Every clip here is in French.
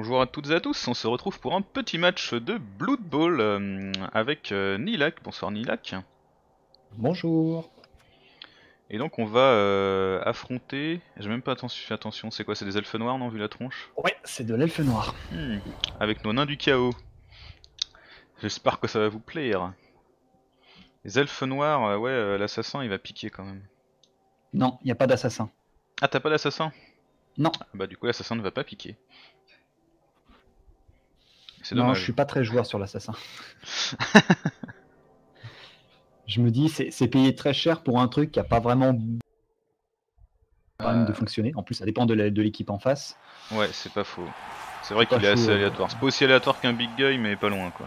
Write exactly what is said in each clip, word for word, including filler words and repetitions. Bonjour à toutes et à tous, on se retrouve pour un petit match de Blood Bowl euh, avec euh, Nilak. Bonsoir Nilak. Bonjour. Et donc on va euh, affronter... J'ai même pas attention, attention. C'est quoi, c'est des elfes noirs, non, vu la tronche? Ouais, c'est de l'elfe noir. Hmm. Avec nos nains du chaos. J'espère que ça va vous plaire. Les elfes noirs, euh, ouais, euh, l'assassin il va piquer quand même. Non, il n'y a pas d'assassin. Ah, t'as pas d'assassin? Non. Ah, bah du coup l'assassin ne va pas piquer. Non, je suis pas très joueur sur l'assassin. Je me dis, c'est payé très cher pour un truc qui a pas vraiment euh... de fonctionner. En plus, ça dépend de l'équipe en face. Ouais, c'est pas faux. C'est vrai qu'il est assez aléatoire. C'est pas aussi aléatoire qu'un big guy, mais pas loin, quoi.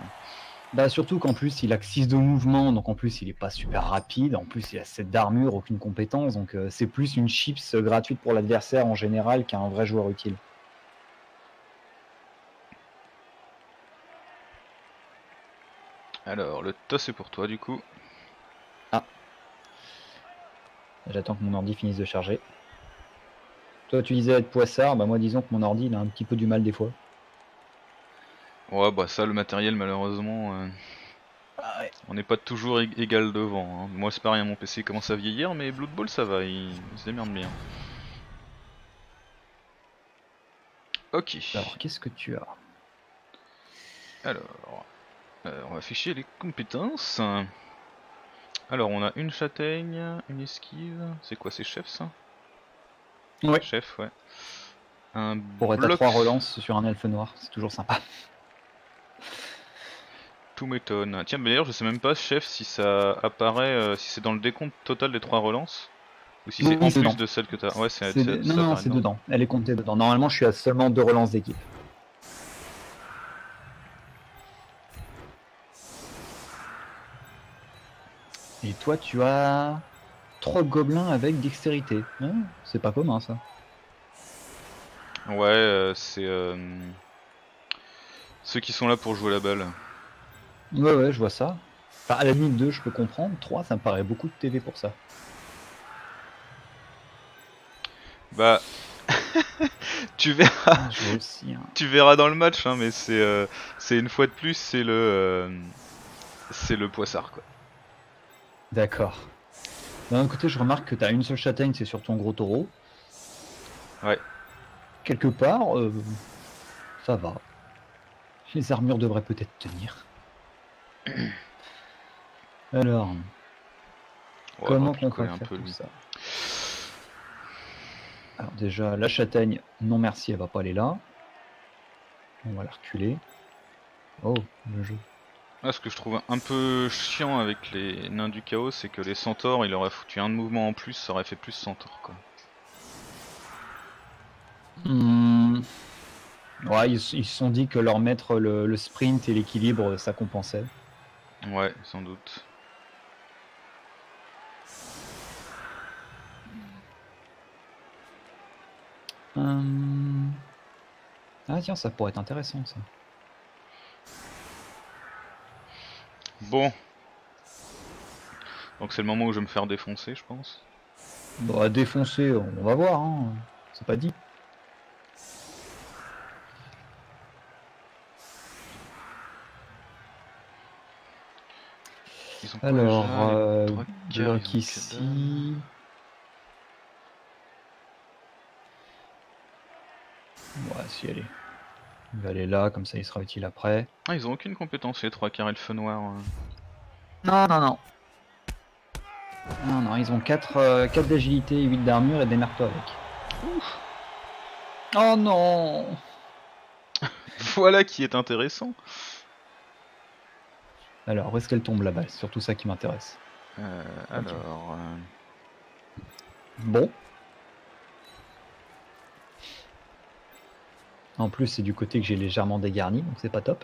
Bah surtout qu'en plus, il a que six de mouvement, donc en plus, il est pas super rapide. En plus, il a sept d'armure, aucune compétence. Donc euh, c'est plus une chips gratuite pour l'adversaire en général qu'un vrai joueur utile. Alors, le toss est pour toi du coup. Ah. J'attends que mon ordi finisse de charger. Toi tu disais être poissard, bah moi disons que mon ordi il a un petit peu du mal des fois. Ouais bah ça, le matériel malheureusement, euh... ah ouais. On n'est pas toujours égal devant. Hein. Moi c'est pareil, mon P C commence à vieillir mais Blood Bowl ça va, il, il se démerde bien. Ok. Alors qu'est-ce que tu as? Alors... Euh, on va afficher les compétences. Alors on a une châtaigne, une esquive, c'est quoi, c'est chef ça? Ouais. Chef, ouais. Un pour être à trois relances sur un elfe noir, c'est toujours sympa. Tout m'étonne. Tiens, mais d'ailleurs je sais même pas chef si ça apparaît, euh, si c'est dans le décompte total des trois relances ou si c'est en plus dedans. De celle que t'as. Ouais, c'est de... Non, non, c'est dedans. Elle est comptée dedans. Normalement je suis à seulement deux relances d'équipe. Et toi, tu as trois gobelins avec dextérité. Hein, c'est pas commun, ça. Ouais, euh, c'est... Euh, ceux qui sont là pour jouer la balle. Ouais, ouais, je vois ça. Enfin, à la limite deux, je peux comprendre. trois, ça me paraît beaucoup de T V pour ça. Bah... tu verras... Je vois aussi, hein. Tu verras dans le match, hein, mais c'est... Euh, c'est une fois de plus, c'est le... Euh, c'est le poissard, quoi. D'accord. D'un côté, je remarque que tu as une seule châtaigne, c'est sur ton gros taureau. Ouais. Quelque part, euh, ça va. Les armures devraient peut-être tenir. Alors, ouais, comment on peut faire un peu tout ça? Alors déjà, la châtaigne, non merci, elle va pas aller là. On va la reculer. Oh, le jeu. Là, ce que je trouve un peu chiant avec les nains du chaos, c'est que les centaures, il aurait foutu un de mouvement en plus, ça aurait fait plus centaure, quoi. Mmh. Ouais, ils se sont dit que leur mettre le, le sprint et l'équilibre, ça compensait. Ouais, sans doute. Hum... Ah tiens, ça pourrait être intéressant, ça. Bon, donc c'est le moment où je vais me faire défoncer, je pense. Bah défoncer, on va voir, hein. C'est pas dit. Ils ont alors, euh, donc ici... Ouais, si, allez. Il va aller là, comme ça il sera utile après. Ah, ils ont aucune compétence les trois carrés le feu noir. Euh... Non, non, non. Non, non, ils ont quatre, euh, quatre d'agilité, huit d'armure et des marteaux avec. Ouf. Oh non. Voilà qui est intéressant. Alors, où est-ce qu'elle tombe la balle? C'est surtout ça qui m'intéresse. Euh, alors... Okay. Euh... Bon. En plus, c'est du côté que j'ai légèrement dégarni, donc c'est pas top.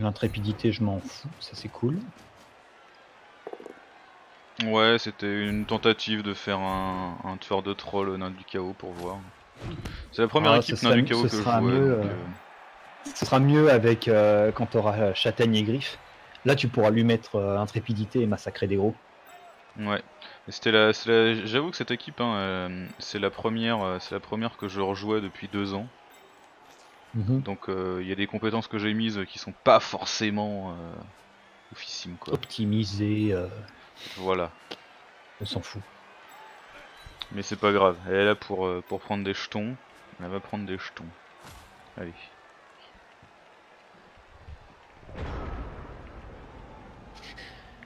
L'intrépidité, je m'en fous, ça c'est cool. Ouais, c'était une tentative de faire un, un tueur de troll au Nain du Chaos pour voir. C'est la première ah, équipe Nain du Chaos que je jouais. Mieux, donc, euh... Euh... Ce sera mieux avec euh, quand tu auras châtaigne et griffe. Là, tu pourras lui mettre euh, intrépidité et massacrer des gros. Ouais, c'était la, la... j'avoue que cette équipe, hein, euh, c'est la première, euh, c'est la première que je rejouais depuis deux ans. Mmh. Donc il euh, y a des compétences que j'ai mises qui sont pas forcément euh, officimes, quoi. Optimisées. Euh... Voilà. On s'en fout. Mais c'est pas grave. Elle est là pour euh, pour prendre des jetons. Elle va prendre des jetons. Allez.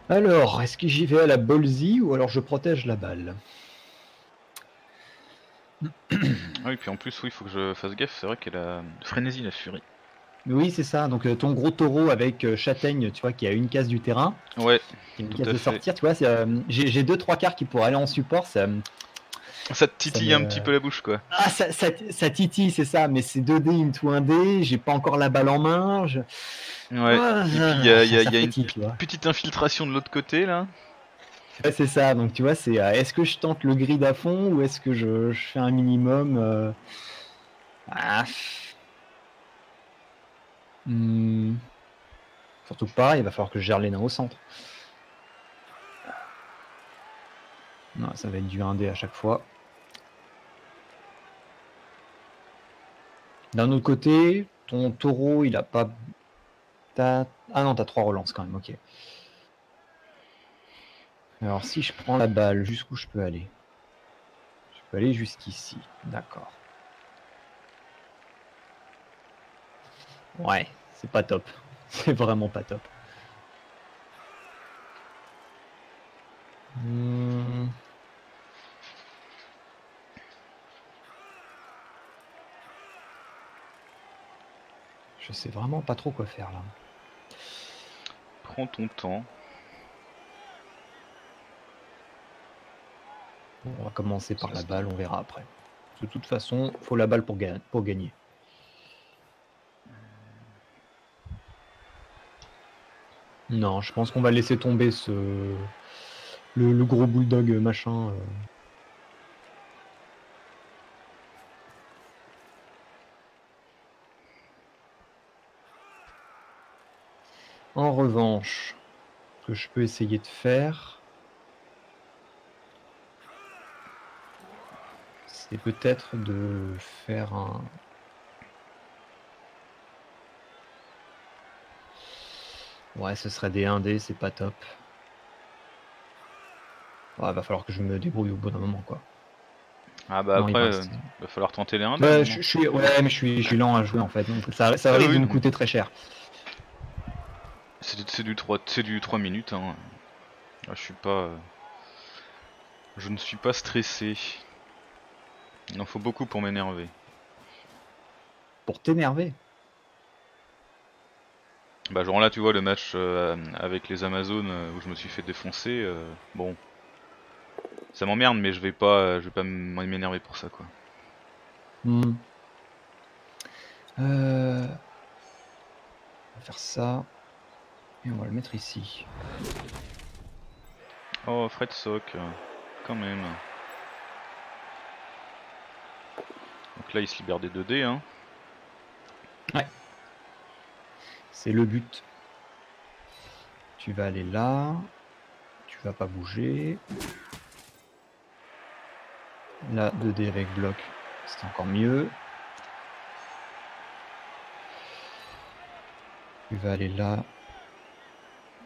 Alors, est-ce que j'y vais à la Bolzi ou alors je protège la balle? Ah oui, puis en plus, oui, il faut que je fasse gaffe, c'est vrai qu'elle a frénésie la furie. Oui, c'est ça, donc ton gros taureau avec châtaigne, tu vois, qui a une case du terrain. Ouais, une tout case à de fait. Sortir, tu vois, euh, j'ai deux trois quarts qui pourraient aller en support, ça... Ça te titille ça me... un petit peu la bouche, quoi. Ah, ça, ça, ça titille, c'est ça, mais c'est deux dés, il me tout un dé, j'ai pas encore la balle en main. Je... Ouais, ah, et puis il y a, y a, y a une petite infiltration de l'autre côté, là. Ouais, c'est ça, donc tu vois, c'est est-ce que je tente le grid à fond ou est-ce que je, je fais un minimum euh... ah. hmm. Surtout pas, il va falloir que je gère les nains au centre. Non, ça va être du un dé à chaque fois. D'un autre côté, ton taureau, il a pas... As... Ah non, t'as trois relances quand même, ok. Alors si je prends la balle, jusqu'où je peux aller? Je peux aller jusqu'ici, d'accord. Ouais, c'est pas top. C'est vraiment pas top. Hmm. Je sais vraiment pas trop quoi faire là. Prends ton temps. Bon, on va commencer par la balle, on verra après. De toute façon, faut la balle pour, ga pour gagner. Non, je pense qu'on va laisser tomber ce le, le gros bulldog machin. Euh... En revanche, ce que je peux essayer de faire, c'est peut-être de faire un... Ouais, ce serait des un dé, c'est pas top. Ouais, va falloir que je me débrouille au bout d'un moment, quoi. Ah bah non, après, il va, euh, va falloir tenter les un dé. Bah, je, je suis... Ouais, mais je suis, je suis lent à jouer, en fait. Donc, ça, ça ah, risque oui. de nous coûter très cher. C'est du, du trois minutes, hein. Là, je suis pas... Je ne suis pas stressé. Il en faut beaucoup pour m'énerver. Pour t'énerver? Bah genre là tu vois le match euh, avec les Amazones euh, où je me suis fait défoncer, euh, bon... Ça m'emmerde mais je vais pas euh, je vais pas m'énerver pour ça, quoi. Mmh. Euh... On va faire ça... Et on va le mettre ici. Oh, Fred Sock, quand même. Donc là, il se libère des deux dés, hein. Ouais. C'est le but. Tu vas aller là. Tu vas pas bouger. Là, deux dés avec bloc, c'est encore mieux. Tu vas aller là.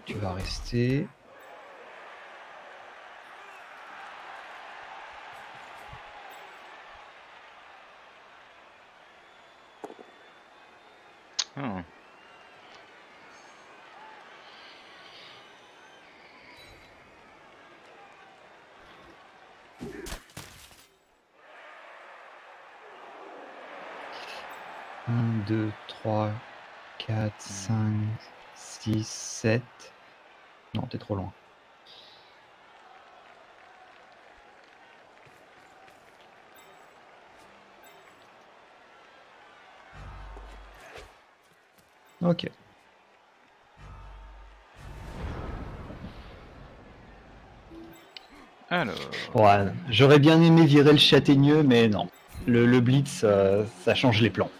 Tu vas rester. Oh. un, deux, trois, quatre, cinq, six, sept. Non, t'es trop loin. Ok. Alors... Ouais, j'aurais bien aimé virer le châtaigneux, mais non. Le, le blitz, euh, ça change les plans.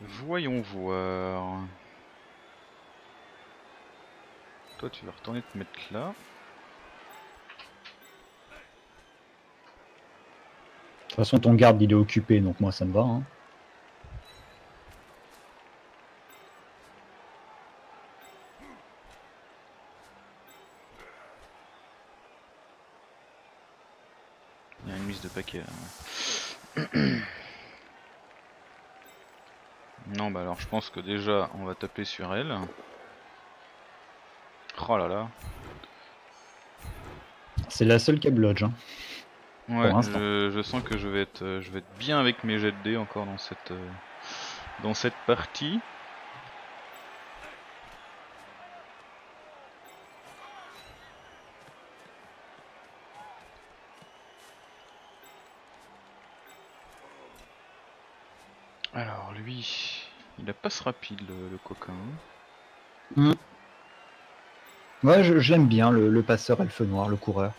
Voyons voir. Toi, tu vas retourner te mettre là. De toute façon, ton garde, il est occupé, donc moi, ça me va. Hein. Il y a une mise de paquet là. Ouais. Non, bah alors, je pense que déjà, on va taper sur elle. Oh là là. C'est la seule qui a blodge. Hein. Ouais, je, je sens que je vais être, je vais être bien avec mes jets de dés encore dans cette, dans cette partie. Alors lui, il a passe rapide le, le coquin. Mmh. Ouais, j'aime bien le, le passeur elfe noir, le coureur.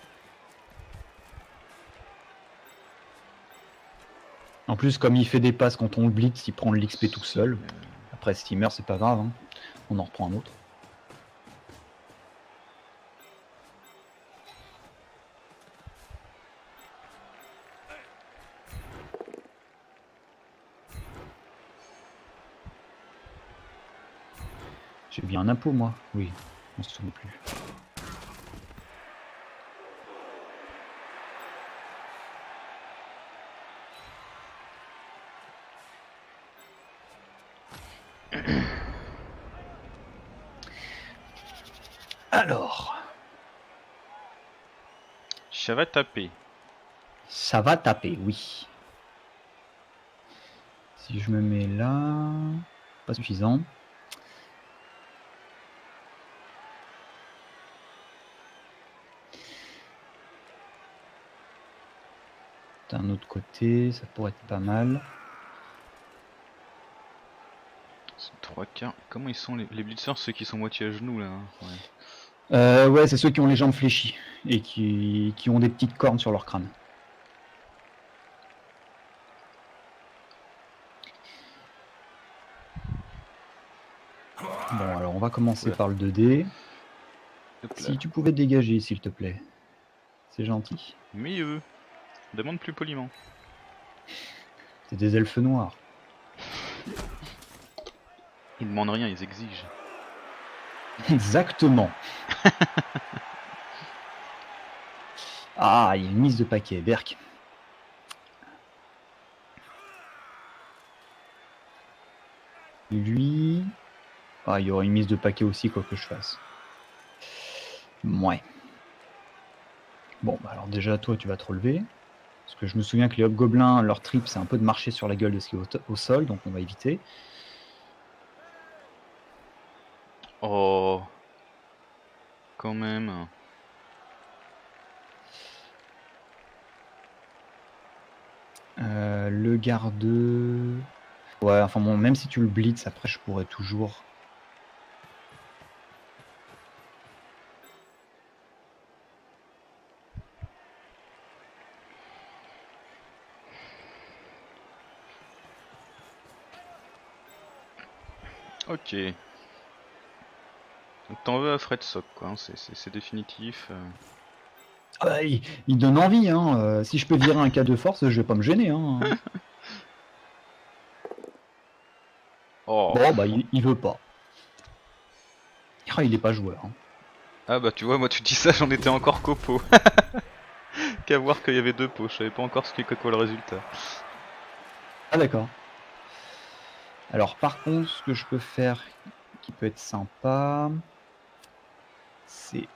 En plus, comme il fait des passes quand on le blitz, il prend l'X P tout seul. Après, s'il meurt, c'est pas grave, hein. On en reprend un autre. J'ai bien un impôt, moi. Oui. On se tourne plus. Alors, ça va taper. Ça va taper, oui. Si je me mets là, pas suffisant. D'un autre côté, ça pourrait être pas mal. trois quarts. Comment ils sont les, les blitzers, ceux qui sont moitié à genoux là, hein. Ouais, euh, ouais c'est ceux qui ont les jambes fléchies et qui, qui ont des petites cornes sur leur crâne. Bon, alors on va commencer ouais. par le deux dés. Si tu pouvais dégager, s'il te plaît. C'est gentil. Mieux. Demande plus poliment. C'est des elfes noirs. Ils demandent rien, ils exigent. Exactement. Ah, il y a une mise de paquet, Berk. Lui... Ah, il y aura une mise de paquet aussi, quoi que je fasse. Mouais. Bon, bah alors déjà, toi, tu vas te relever. Parce que je me souviens que les hobgoblins, leur trip, c'est un peu de marcher sur la gueule de ce qui est au, au sol, donc on va éviter. Oh, quand même. Euh, le garde... Ouais, enfin bon, même si tu le blitz, après je pourrais toujours... Ok. Donc t'en veux à Fred Sock, quoi, c'est définitif. Euh... Ah, il, il donne envie, hein. Euh, si je peux virer un cas de force, je vais pas me gêner, hein. Oh. Bon, bah il, il veut pas. Ah, il est pas joueur. Hein. Ah bah tu vois, moi tu dis ça, j'en étais encore qu'au pot. Qu'à voir qu'il y avait deux pots, je savais pas encore ce qu'était quoi le résultat. Ah d'accord. Alors par contre, ce que je peux faire qui peut être sympa, c'est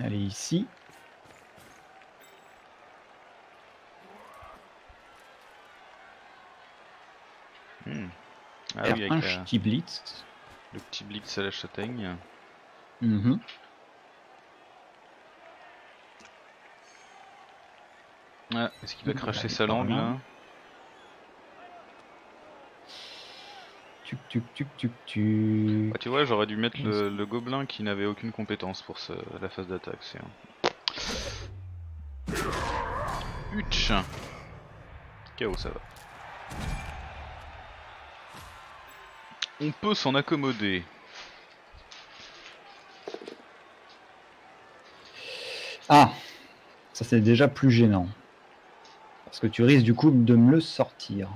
aller ici. Hmm. Ah oui, avec un la... petit blitz. Le petit blitz à la châtaigne. Mmh. Ah, est-ce qu'il va cracher sa langue là ? Tuc, tuc, tuc, tuc. Ah, tu vois, j'aurais dû mettre le, le gobelin qui n'avait aucune compétence pour ce, la phase d'attaque. C'est un... Hutch. K O, ça va. on peut s'en accommoder. Ah, ça c'est déjà plus gênant. Parce que tu risques du coup de me le sortir.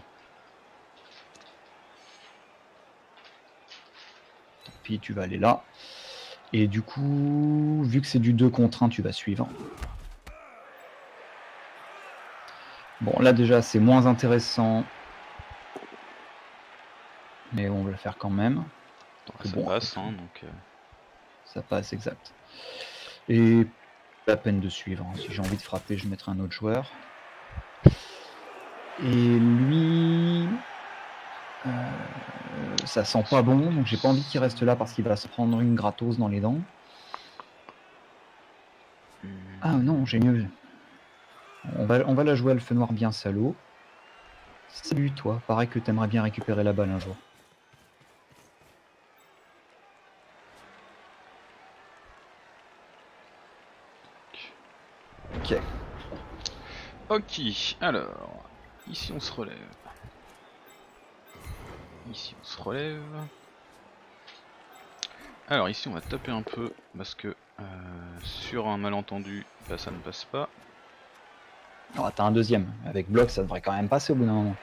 Tant pis, tu vas aller là. Et du coup, vu que c'est du deux contre un, tu vas suivre. Bon, là déjà c'est moins intéressant. Mais on va le faire quand même. Ça bon, passe, hein, donc... Ça passe, exact. Et la peine de suivre. Si j'ai envie de frapper, je mettrai un autre joueur. Et lui... Euh, ça sent pas bon, donc j'ai pas envie qu'il reste là parce qu'il va se prendre une grattose dans les dents. Ah non, j'ai mieux. On va, on va la jouer Elfes Noirs bien salaud. Salut toi, pareil que t'aimerais bien récupérer la balle un jour. Ok. Ok, alors, ici on se relève. Ici on se relève. Alors ici on va taper un peu parce que euh, sur un malentendu, bah, ça ne passe pas. Oh, t'as un deuxième. Avec bloc, ça devrait quand même passer au bout d'un moment.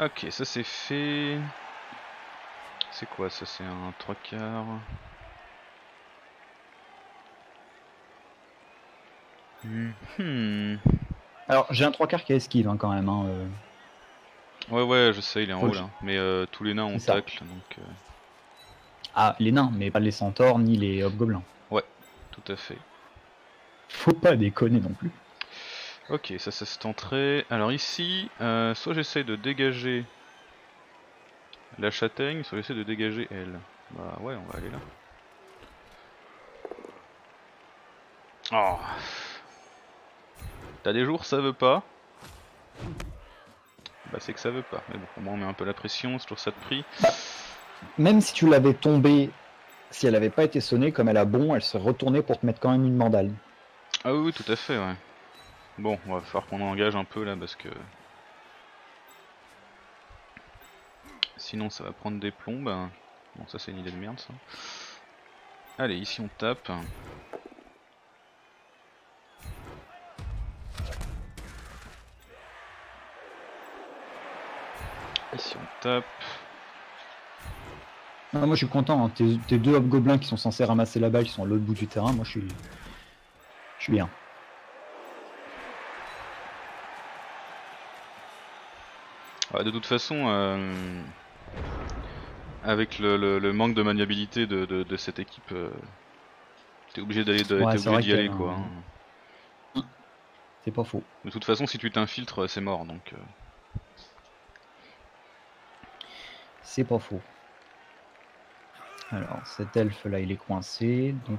Ok, ça c'est fait. C'est quoi ça? C'est un trois quarts. Hmm. Alors j'ai un trois quarts qui esquive hein, quand même. Hein, euh... Ouais ouais, je sais, il est en haut là. Mais euh, tous les nains ont tacle. Donc, euh... Ah, les nains, mais pas les centaures ni les hobgoblins. Ouais, tout à fait. Faut pas déconner non plus. Ok, ça, ça c'est entré. Alors ici, euh, soit j'essaye de dégager la châtaigne, soit j'essaie de dégager elle. Bah ouais, on va aller là. Oh. T'as des jours, ça veut pas. Bah c'est que ça veut pas. Mais bon, pour moi on met un peu la pression, c'est toujours ça de prix. Bah, même si tu l'avais tombée, si elle avait pas été sonnée, comme elle a bon, elle se retournait pour te mettre quand même une mandale. Ah oui, oui tout à fait, ouais. Bon, on va falloir qu'on engage un peu là parce que sinon ça va prendre des plombes. Bon, ça c'est une idée de merde ça. Allez, ici on tape. Ici on tape. Ah, moi je suis content, hein. tes, tes deux hobgoblins qui sont censés ramasser la balle, qui sont à l'autre bout du terrain, moi je suis, je suis bien. De toute façon, euh, avec le, le, le manque de maniabilité de, de, de cette équipe, euh, t'es obligé d'aller ouais, d'y aller quoi. Un... Hein. C'est pas faux. De toute façon, si tu t'infiltres, c'est mort donc. Euh... C'est pas faux. Alors, cet elfe là, il est coincé donc.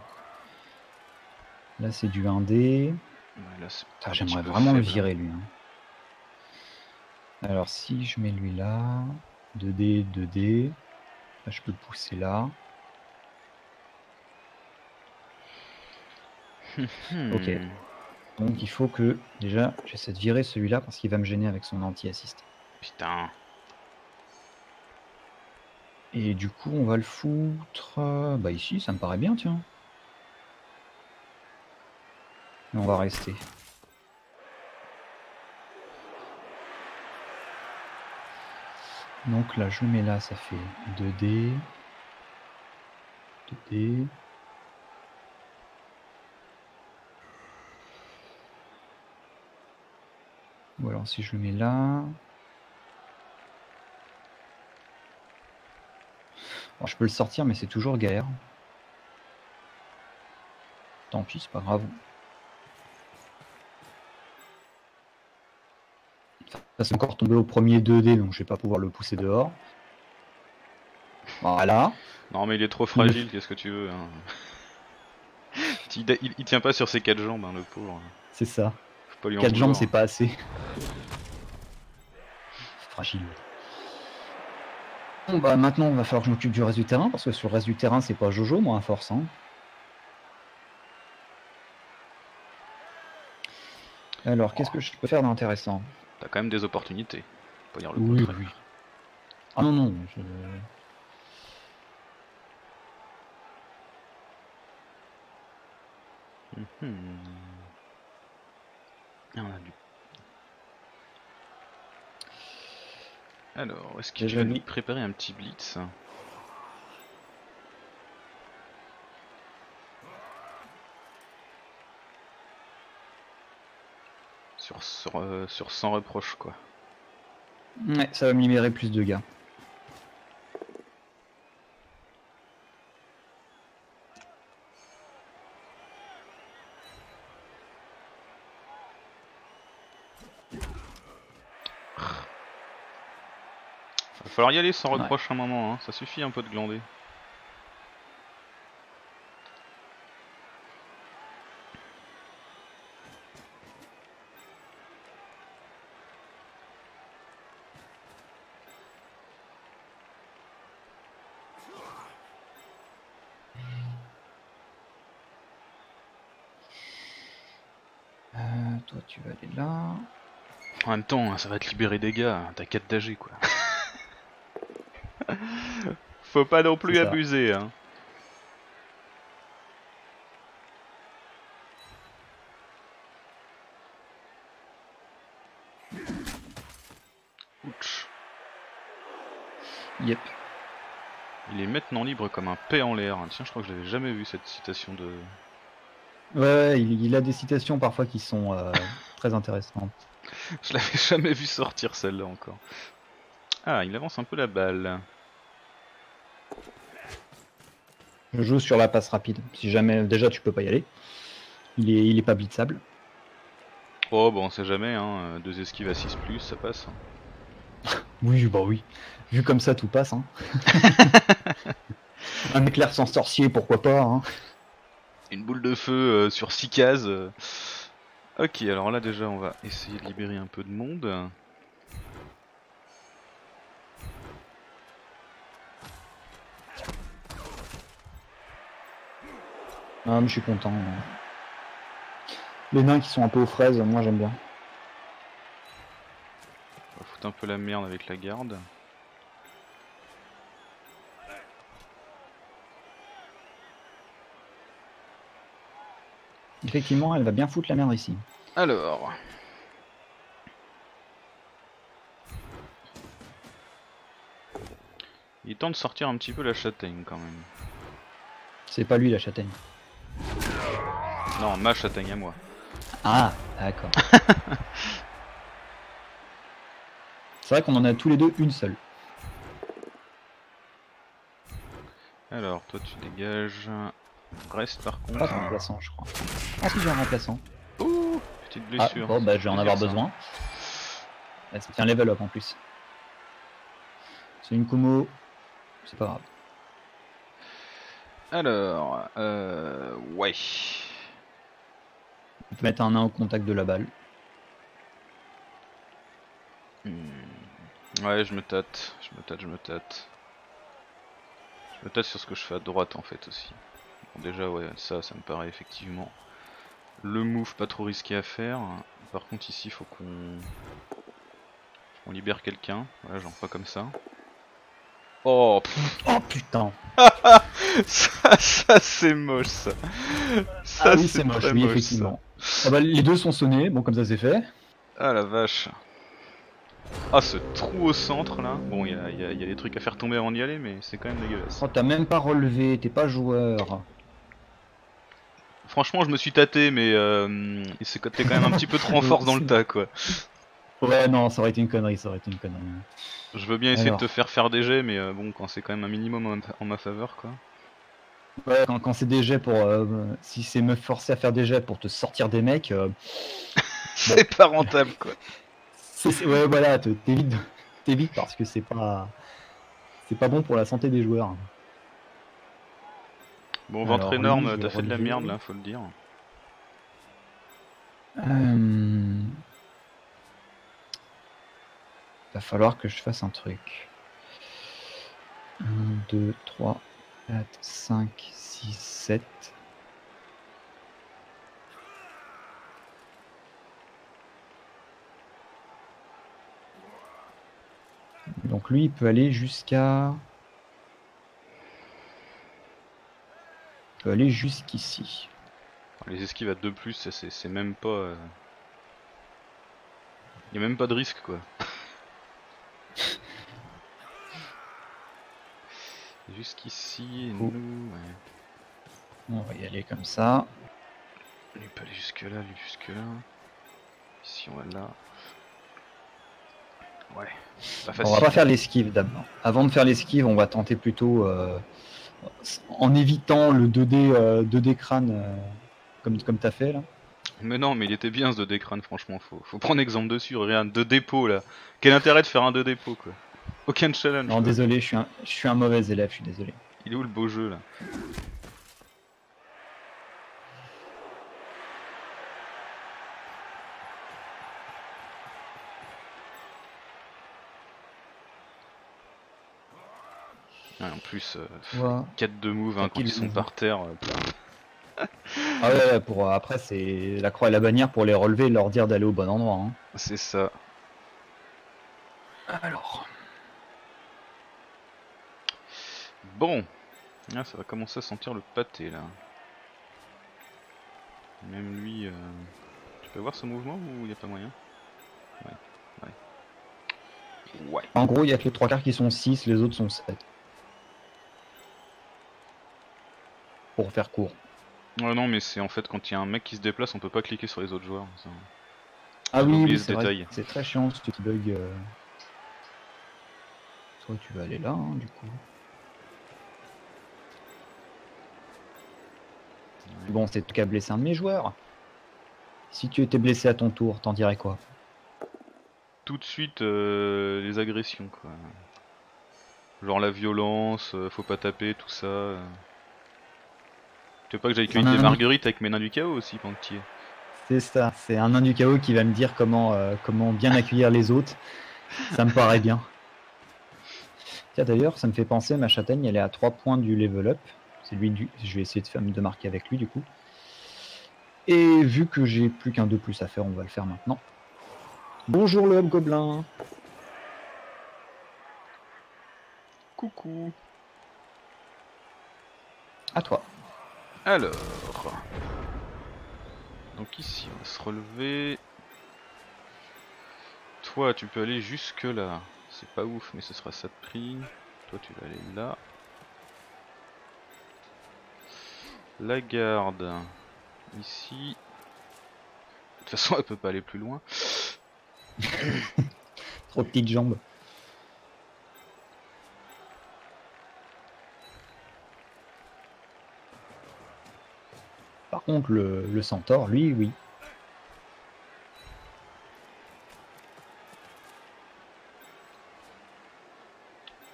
Là, c'est du un dé. Ouais, ah, j'aimerais vraiment le virer lui. Hein. Alors si je mets lui là, deux dés, deux dés, là, je peux pousser là. Ok, donc il faut que, déjà, j'essaie de virer celui-là parce qu'il va me gêner avec son anti-assist. Putain. Et du coup, on va le foutre, bah ici, ça me paraît bien, tiens. Et on va rester. Donc là, je mets là, ça fait deux dés, deux dés. Ou alors si je le mets là... Alors, je peux le sortir, mais c'est toujours galère. Tant pis, c'est pas grave. C'est encore tombé au premier deux dés, donc je vais pas pouvoir le pousser dehors. Voilà. Non mais il est trop fragile, qu'est-ce que tu veux hein. il, il, il tient pas sur ses quatre jambes, hein, le pauvre. C'est ça. quatre jambes, c'est pas assez. Fragile. Bon bah maintenant, on va falloir que je m'occupe du reste du terrain, parce que sur le reste du terrain, c'est pas Jojo, moi, à force. Hein. Alors, oh. Qu'est-ce que je peux faire d'intéressant? T'as quand même des opportunités. Pas dire le oui, oui. Ah non, non, je... Mm-hmm. Ah, on a du... Alors, est-ce qu'il va nous préparer un petit blitz? Sur, sur, euh, sur sans reproche, quoi. Ouais, ça va me libérer plus de gars. Va falloir y aller sans reproche ouais. Un moment, hein. Ça suffit un peu de glander. Tu vas aller là. En même temps, ça va te libérer des gars, t'as qu'à t'agir quoi. Faut pas non plus abuser. Hein. Ouch. Yep. Il est maintenant libre comme un paix en l'air. Tiens, je crois que je l'avais jamais vu cette citation de. Ouais, ouais il, il a des citations parfois qui sont euh, très intéressantes. Je l'avais jamais vu sortir celle-là encore. Ah, il avance un peu la balle. Je joue sur la passe rapide. Si jamais, déjà tu peux pas y aller. Il est, il est pas blitzable. Oh, bon, on sait jamais, hein. Deux esquives à six plus, ça passe. Oui, bah oui. Vu comme ça, tout passe. Hein. Un éclair sans sorcier, pourquoi pas. Hein. Une boule de feu euh, sur six cases. Euh... Ok, alors là déjà on va essayer de libérer un peu de monde. Ah mais je suis content. Les nains qui sont un peu aux fraises, moi j'aime bien. On va foutre un peu la merde avec la garde. Effectivement, elle va bien foutre la merde ici. Alors... Il est temps de sortir un petit peu la châtaigne, quand même. C'est pas lui, la châtaigne. Non, ma châtaigne à moi. Ah, d'accord. C'est vrai qu'on en a tous les deux une seule. Alors, toi tu dégages... Reste par contre. Pas de remplaçant, je crois. Ah, si j'ai un remplaçant. Ouh, petite blessure. Ah, bon, bah je vais en avoir besoin. Là, c'est un level up en plus. C'est une Kumo. C'est pas grave. Alors, euh. Ouais. On peut mettre un nain au contact de la balle. Hmm. Ouais, je me tâte. Je me tâte, je me tâte. Je me tâte sur ce que je fais à droite en fait aussi. Déjà ouais ça ça me paraît effectivement le move pas trop risqué à faire. Par contre ici faut qu'on on libère quelqu'un. Ouais genre pas comme ça. Oh, oh putain. ça ça c'est moche ça. Ça ah, oui, c'est moche, oui, moche effectivement. Ah, bah, les deux sont sonnés, bon comme ça c'est fait. Ah la vache. Ah ce trou au centre là, bon il y a, y, a, y a des trucs à faire tomber avant d'y aller mais c'est quand même dégueulasse. Oh t'as même pas relevé, t'es pas joueur. Franchement je me suis tâté mais euh, t'es quand même un petit peu trop en force dans le tas quoi. Ouais non ça aurait été une connerie, ça aurait été une connerie. Je veux bien essayer alors de te faire faire des jets mais euh, bon quand c'est quand même un minimum en ma faveur quoi. Ouais quand, quand c'est des jets pour... Euh, si c'est me forcer à faire des jets pour te sortir des mecs... Euh, c'est bon. Pas rentable quoi. Ouais voilà, t'évites t'évites parce que c'est pas c'est pas bon pour la santé des joueurs. Bon ventre énorme, t'as fait de la merde là, faut le dire. Euh... Va falloir que je fasse un truc. un, deux, trois, quatre, cinq, six, sept. Donc lui, il peut aller jusqu'à... Il peut aller jusqu'ici. Les esquives à deux plus, c'est même pas... Euh... Y'a même pas de risque quoi. Jusqu'ici, oh. nous... Ouais. On va y aller comme ça. Lui peut aller jusque là, lui jusque là. Ici on va là. Ouais. Pas facile. On va pas faire l'esquive d'abord. Avant de faire l'esquive, on va tenter plutôt... Euh... En évitant le deux D, euh, deux D crâne euh, comme, comme t'as fait là. Mais non, mais il était bien ce deux D crâne, franchement. Faut, faut prendre exemple dessus. Regarde, deux D pot là. Quel intérêt de faire un deux D pot quoi. Aucun challenge. Non, quoi. Désolé, je suis, un, je suis un mauvais élève, je suis désolé. Il est où le beau jeu là? En plus, euh, ouais. quatre de move hein, quand ils sont par terre. Euh, ah ouais, ouais, pour, euh, après, c'est la croix et la bannière pour les relever et leur dire d'aller au bon endroit. Hein. C'est ça. Alors. Bon. Ah, ça va commencer à sentir le pâté là. Même lui. Euh... Tu peux voir ce mouvement ou il n'y a pas moyen? Ouais. Ouais. Ouais. En gros, il n'y a que les trois quarts qui sont six, les autres sont sept. Pour faire court. Ouais, non mais c'est en fait quand il y a un mec qui se déplace on peut pas cliquer sur les autres joueurs. Ça... Ah oui, oui c'est vrai, c'est très chiant ce petit bug. Euh... Toi tu vas aller là hein, du coup. Ouais. Bon c'est tout cas blesser un de mes joueurs. Si tu étais blessé à ton tour, t'en dirais quoi? Tout de suite euh, les agressions quoi. Genre la violence, euh, faut pas taper, tout ça. Euh... Je veux pas que j'aille cueillir des marguerites avec mes nains du chaos aussi, Pantier. C'est ça, c'est un nain du chaos qui va me dire comment, euh, comment bien accueillir les autres. Ça me paraît bien. Tiens d'ailleurs, ça me fait penser, ma châtaigne, elle est à trois points du level up. C'est lui du... Je vais essayer de, faire, de marquer avec lui du coup. Et vu que j'ai plus qu'un deux plus à faire, on va le faire maintenant. Bonjour le hobgoblin. Coucou. À toi. Alors, donc ici on va se relever. Toi tu peux aller jusque là, c'est pas ouf mais ce sera ça de prix. Toi tu vas aller là. La garde, ici. De toute façon elle peut pas aller plus loin. Trop petites jambes. Par contre, le, le centaure, lui, oui.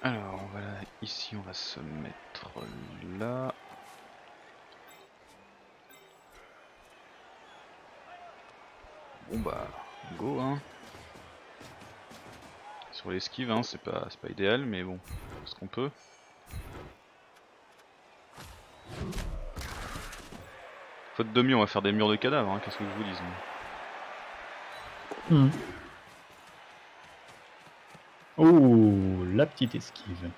Alors, voilà, ici, on va se mettre là. Bon bah, go, hein. Sur l'esquive, hein, c'est pas, c'est pas idéal, mais bon, c'est ce qu'on peut. Faute de mieux, on va faire des murs de cadavres, hein, qu'est-ce que je vous dise. Mmh. Oh, la petite esquive.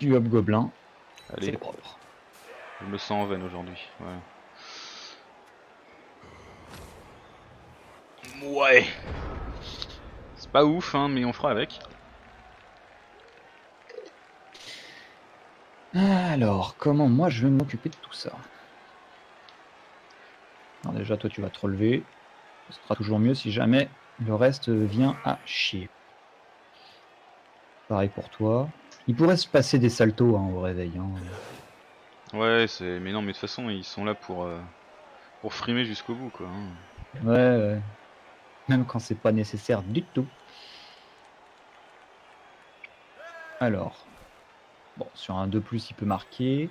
Du hobgoblin. Allez, propre. Je me sens en veine aujourd'hui. Ouais. Ouais. C'est pas ouf, hein, mais on fera avec. Alors, comment moi je vais m'occuper de tout ça? Alors déjà, toi tu vas te relever. Ce sera toujours mieux si jamais le reste vient à chier. Pareil pour toi. Il pourrait se passer des saltos hein, au réveil. Hein. Ouais, c'est. Mais non, mais de toute façon, ils sont là pour, euh, pour frimer jusqu'au bout, quoi. Hein. Ouais, ouais. Même quand c'est pas nécessaire du tout. Alors. Bon, sur un deux plus, il peut marquer.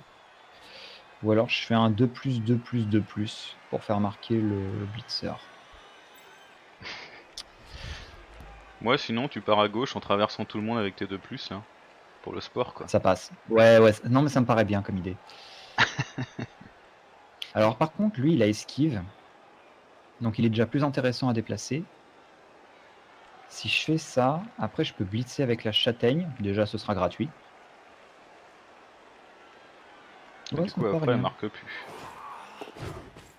Ou alors je fais un deux plus, deux plus, deux plus pour faire marquer le blitzer. Moi, ouais, sinon, tu pars à gauche en traversant tout le monde avec tes deux plus, là. Pour le sport, quoi. Ça passe. Ouais, ouais. Non, mais ça me paraît bien comme idée. Alors, par contre, lui, il a esquive. Donc, il est déjà plus intéressant à déplacer. Si je fais ça, après, je peux blitzer avec la châtaigne. Déjà, ce sera gratuit. Ouais, du coup après rien. Elle marque plus.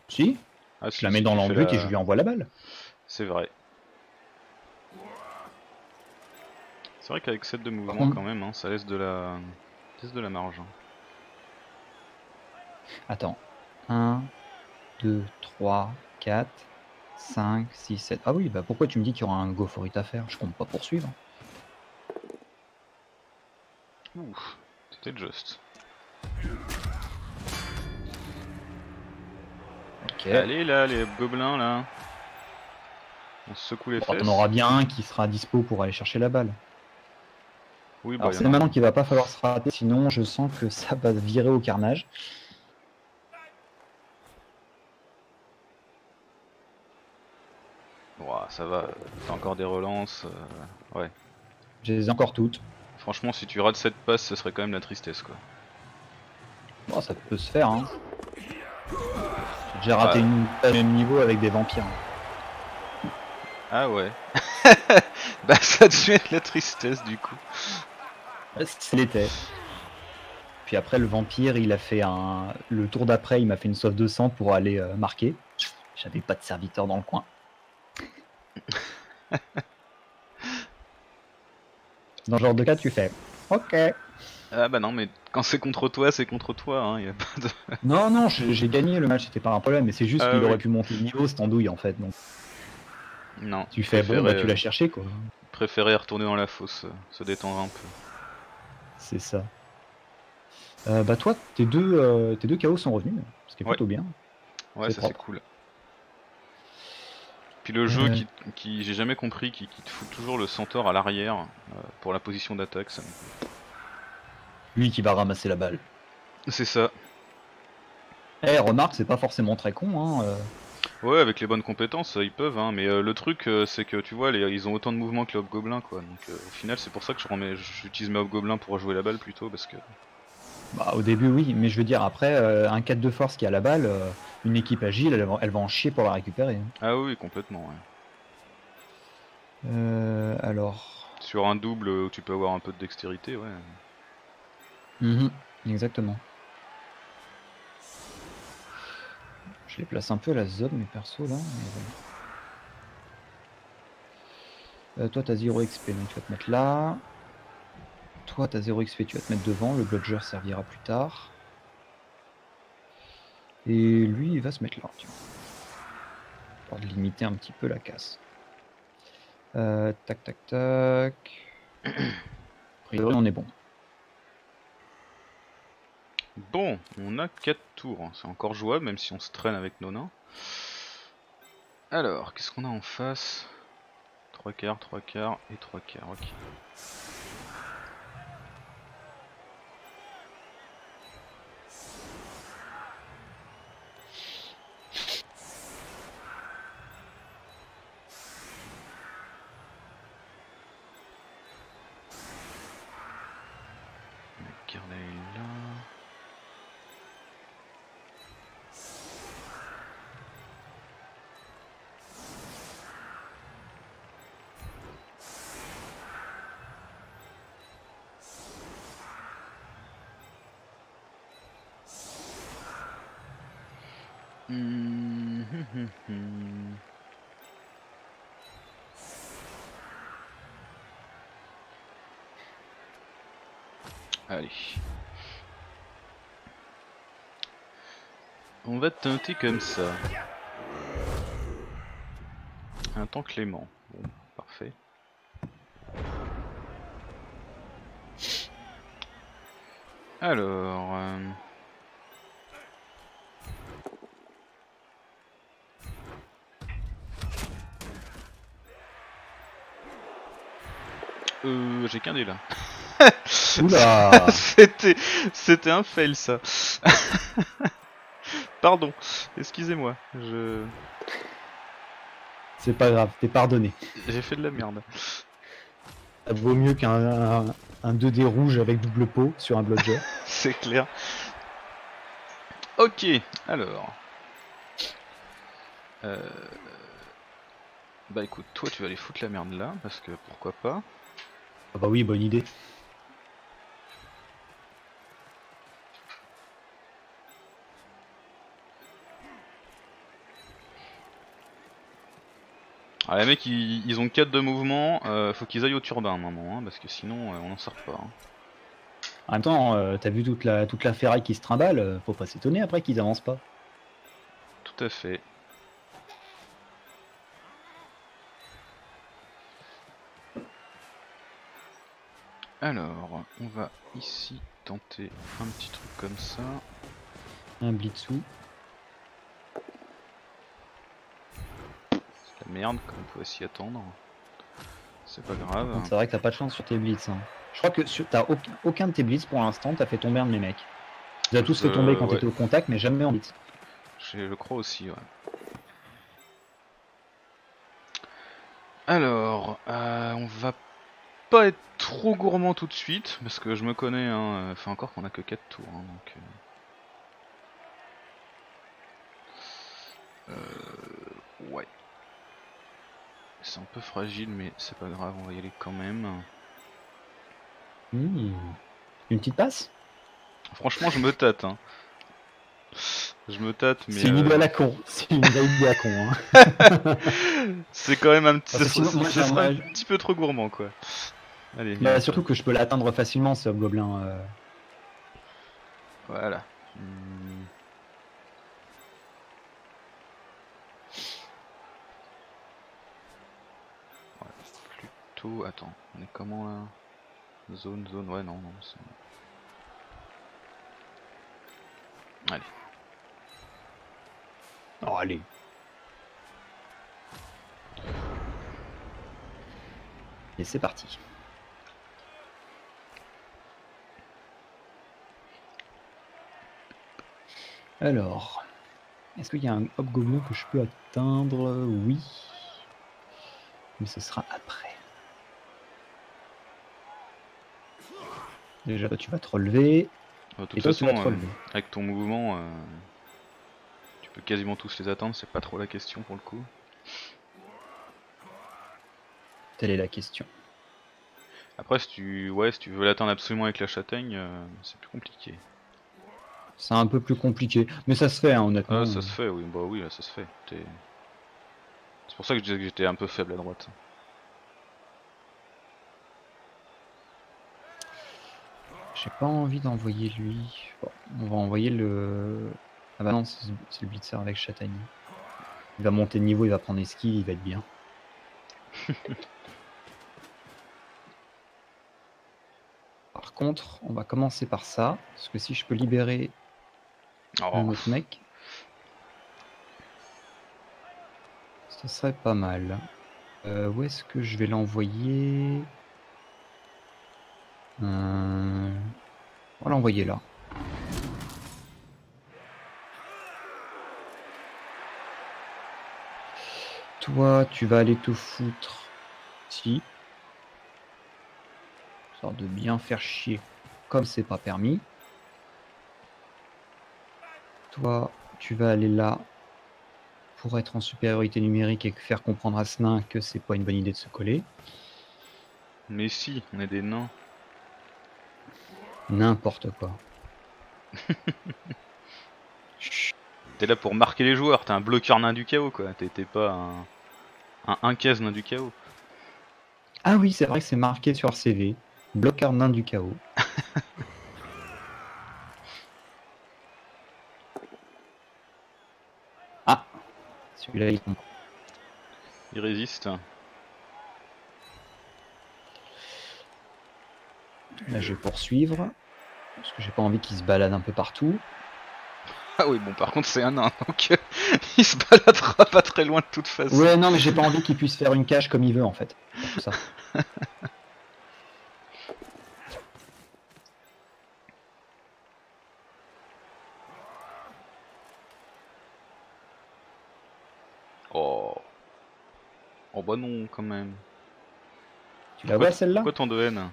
Si, ah, je la mets dans l'embute la... et je lui envoie la balle. C'est vrai. C'est vrai qu'avec sept de mouvement mmh. quand même, hein, ça laisse de la, ça laisse de la marge. Hein. Attends, un, deux, trois, quatre, cinq, six, sept... Ah oui, bah pourquoi tu me dis qu'il y aura un go for it à faire? Je compte pas poursuivre. Ouh, c'était juste. Okay. Allez là, les gobelins là. On se secoue les bon, fesses. On aura bien un qui sera dispo pour aller chercher la balle. Oui, bah, c'est maintenant qu'il va pas falloir se rater, sinon je sens que ça va virer au carnage. Ça va, t'as encore des relances, euh, ouais. Je les ai encore toutes. Franchement, si tu rates cette passe, ce serait quand même la tristesse, quoi. Bon, ça peut se faire, hein. J'ai déjà raté ouais. une passe au même niveau avec des vampires. Ah ouais. Bah ça devait être la tristesse, du coup. Ouais, c'était. Puis après, le vampire, il a fait un... Le tour d'après, il m'a fait une sauve de sang pour aller euh, marquer. J'avais pas de serviteur dans le coin. Dans ce genre de cas, tu fais ok. Ah bah non, mais quand c'est contre toi, c'est contre toi. Hein, y a pas de... Non, non, j'ai gagné le match, c'était pas un problème, mais c'est juste euh, qu'il oui. aurait pu monter le niveau, c'est en douille en fait. Donc. Non, tu fais bon, bah, tu l'as cherché quoi. Préférer retourner dans la fosse, se détendre un peu. C'est ça. Euh, bah, toi, tes deux, euh, tes deux K O sont revenus, ce qui est ouais. plutôt bien. Ouais, ça c'est cool. Le jeu euh... qui, qui j'ai jamais compris, qui, qui te fout toujours le centaure à l'arrière euh, pour la position d'attaque. Ça... Lui qui va ramasser la balle. C'est ça. Eh, hey, remarque, c'est pas forcément très con. Hein, euh... Ouais, avec les bonnes compétences, ils peuvent. Hein, mais euh, le truc, euh, c'est que tu vois, les, ils ont autant de mouvements que les hobgoblins, quoi. Donc euh, au final, c'est pour ça que je remets, j'utilise mes hobgoblins pour rejouer la balle plutôt, parce que. Bah, au début, oui, mais je veux dire, après, euh, un quatre de force qui a la balle, euh, une équipe agile, elle, elle va en chier pour la récupérer. Hein. Ah oui, complètement, ouais. Euh, alors... Sur un double, tu peux avoir un peu de dextérité, ouais. Mm-hmm, exactement. Je les place un peu à la zone, mes persos, là. Euh, toi, t'as zéro X P, donc tu vas te mettre là. Toi, t'as zéro X P, tu vas te mettre devant, le bludger servira plus tard. Et lui, il va se mettre là, tu vois. Pour limiter un petit peu la casse. Euh, tac, tac, tac. Priori, on est bon. Bon, on a quatre tours. C'est encore jouable, même si on se traîne avec nos nains. Alors, qu'est-ce qu'on a en face? trois quarts, trois quarts et trois quarts, ok. Allez. On va tenter comme ça. Un temps clément. Bon, parfait. Alors... Euh... Euh, j'ai qu'un dé là. C'était un fail ça. Pardon, excusez-moi. Je... C'est pas grave, t'es pardonné. J'ai fait de la merde. Ça vaut mieux qu'un un, un deux dés rouge avec double pot sur un bludger. C'est clair. Ok, alors. Euh... Bah écoute, toi tu vas aller foutre la merde là, parce que pourquoi pas. Ah bah oui, bonne idée. Alors les mecs ils, ils ont quatre de mouvement, euh, faut qu'ils aillent au turbin à un moment, hein, parce que sinon euh, on n'en sort pas. Hein. En même temps, euh, t'as vu toute la, toute la ferraille qui se trimballe, euh, faut pas s'étonner après qu'ils avancent pas. Tout à fait. Alors, on va ici tenter un petit truc comme ça. Un blitzou. C'est la merde, comme on pouvait s'y attendre. C'est pas grave. C'est vrai que t'as pas de chance sur tes blitz. Hein. Je crois que sur... t'as aucun... aucun de tes blitz pour l'instant, t'as fait tomber un de mes mecs. Tu as tous fait tomber quand ouais. t'étais au contact, mais jamais en blitz. Je le crois aussi, ouais. Alors, euh, on va pas être trop gourmand tout de suite, parce que je me connais, hein, enfin encore qu'on a que quatre tours, hein, donc... Euh... Euh, ouais. C'est un peu fragile, mais c'est pas grave, on va y aller quand même. Mmh. Une petite passe? Franchement, je me tâte, hein. Je me tâte, mais. C'est une idée à la con. C'est une idée à la con. Hein. C'est quand même un petit, ça, sinon, ça, ça serait un petit peu trop gourmand, quoi. Allez. Bah, surtout que je peux l'atteindre facilement, ce gobelin. Euh... Voilà. Hmm. Ouais, plutôt. Attends, on est comment là? Zone, zone. Ouais, non, non. Allez. Oh, allez. Et c'est parti. Alors, est-ce qu'il y a un hobgoblin que je peux atteindre? Oui. Mais ce sera après. Déjà, toi, tu vas te relever. De toute façon, euh, avec ton mouvement... Euh... Je peux quasiment tous les attendre, c'est pas trop la question pour le coup. Telle est la question. Après, si tu, ouais, si tu veux l'atteindre absolument avec la châtaigne, euh, c'est plus compliqué. C'est un peu plus compliqué, mais ça se fait, hein, honnêtement. Ah, ça se fait, oui, bah oui, là, ça se fait. C'est pour ça que je disais que j'étais un peu faible à droite. J'ai pas envie d'envoyer lui. Bon, on va envoyer le. Ah bah non, c'est le blitzer avec châtaigne. Il va monter de niveau, il va prendre les skis, il va être bien. Par contre, on va commencer par ça. Parce que si je peux libérer oh. un autre mec, ce serait pas mal. Euh, où est-ce que je vais l'envoyer? euh... On va l'envoyer là. Toi, tu vas aller te foutre ici. Sorte de bien faire chier comme c'est pas permis. Toi, tu vas aller là pour être en supériorité numérique et faire comprendre à ce nain que c'est pas une bonne idée de se coller. Mais si, on est des nains. N'importe quoi. T'es là pour marquer les joueurs, t'es un bloqueur nain du chaos, quoi. T'étais pas un... Un un quinze nain du chaos. Ah oui, c'est vrai que c'est marqué sur C V. Bloqueur nain du chaos. Ah, celui-là il... il résiste. Là je vais poursuivre. Parce que j'ai pas envie qu'il se balade un peu partout. Ah oui, bon, par contre c'est un nain, donc euh, il se baladera pas très loin de toute façon. Ouais, non, mais j'ai pas envie qu'il puisse faire une cache comme il veut en fait. Tout ça. Oh. Oh bah non, quand même. Tu la vois celle-là? Pourquoi tant de haine?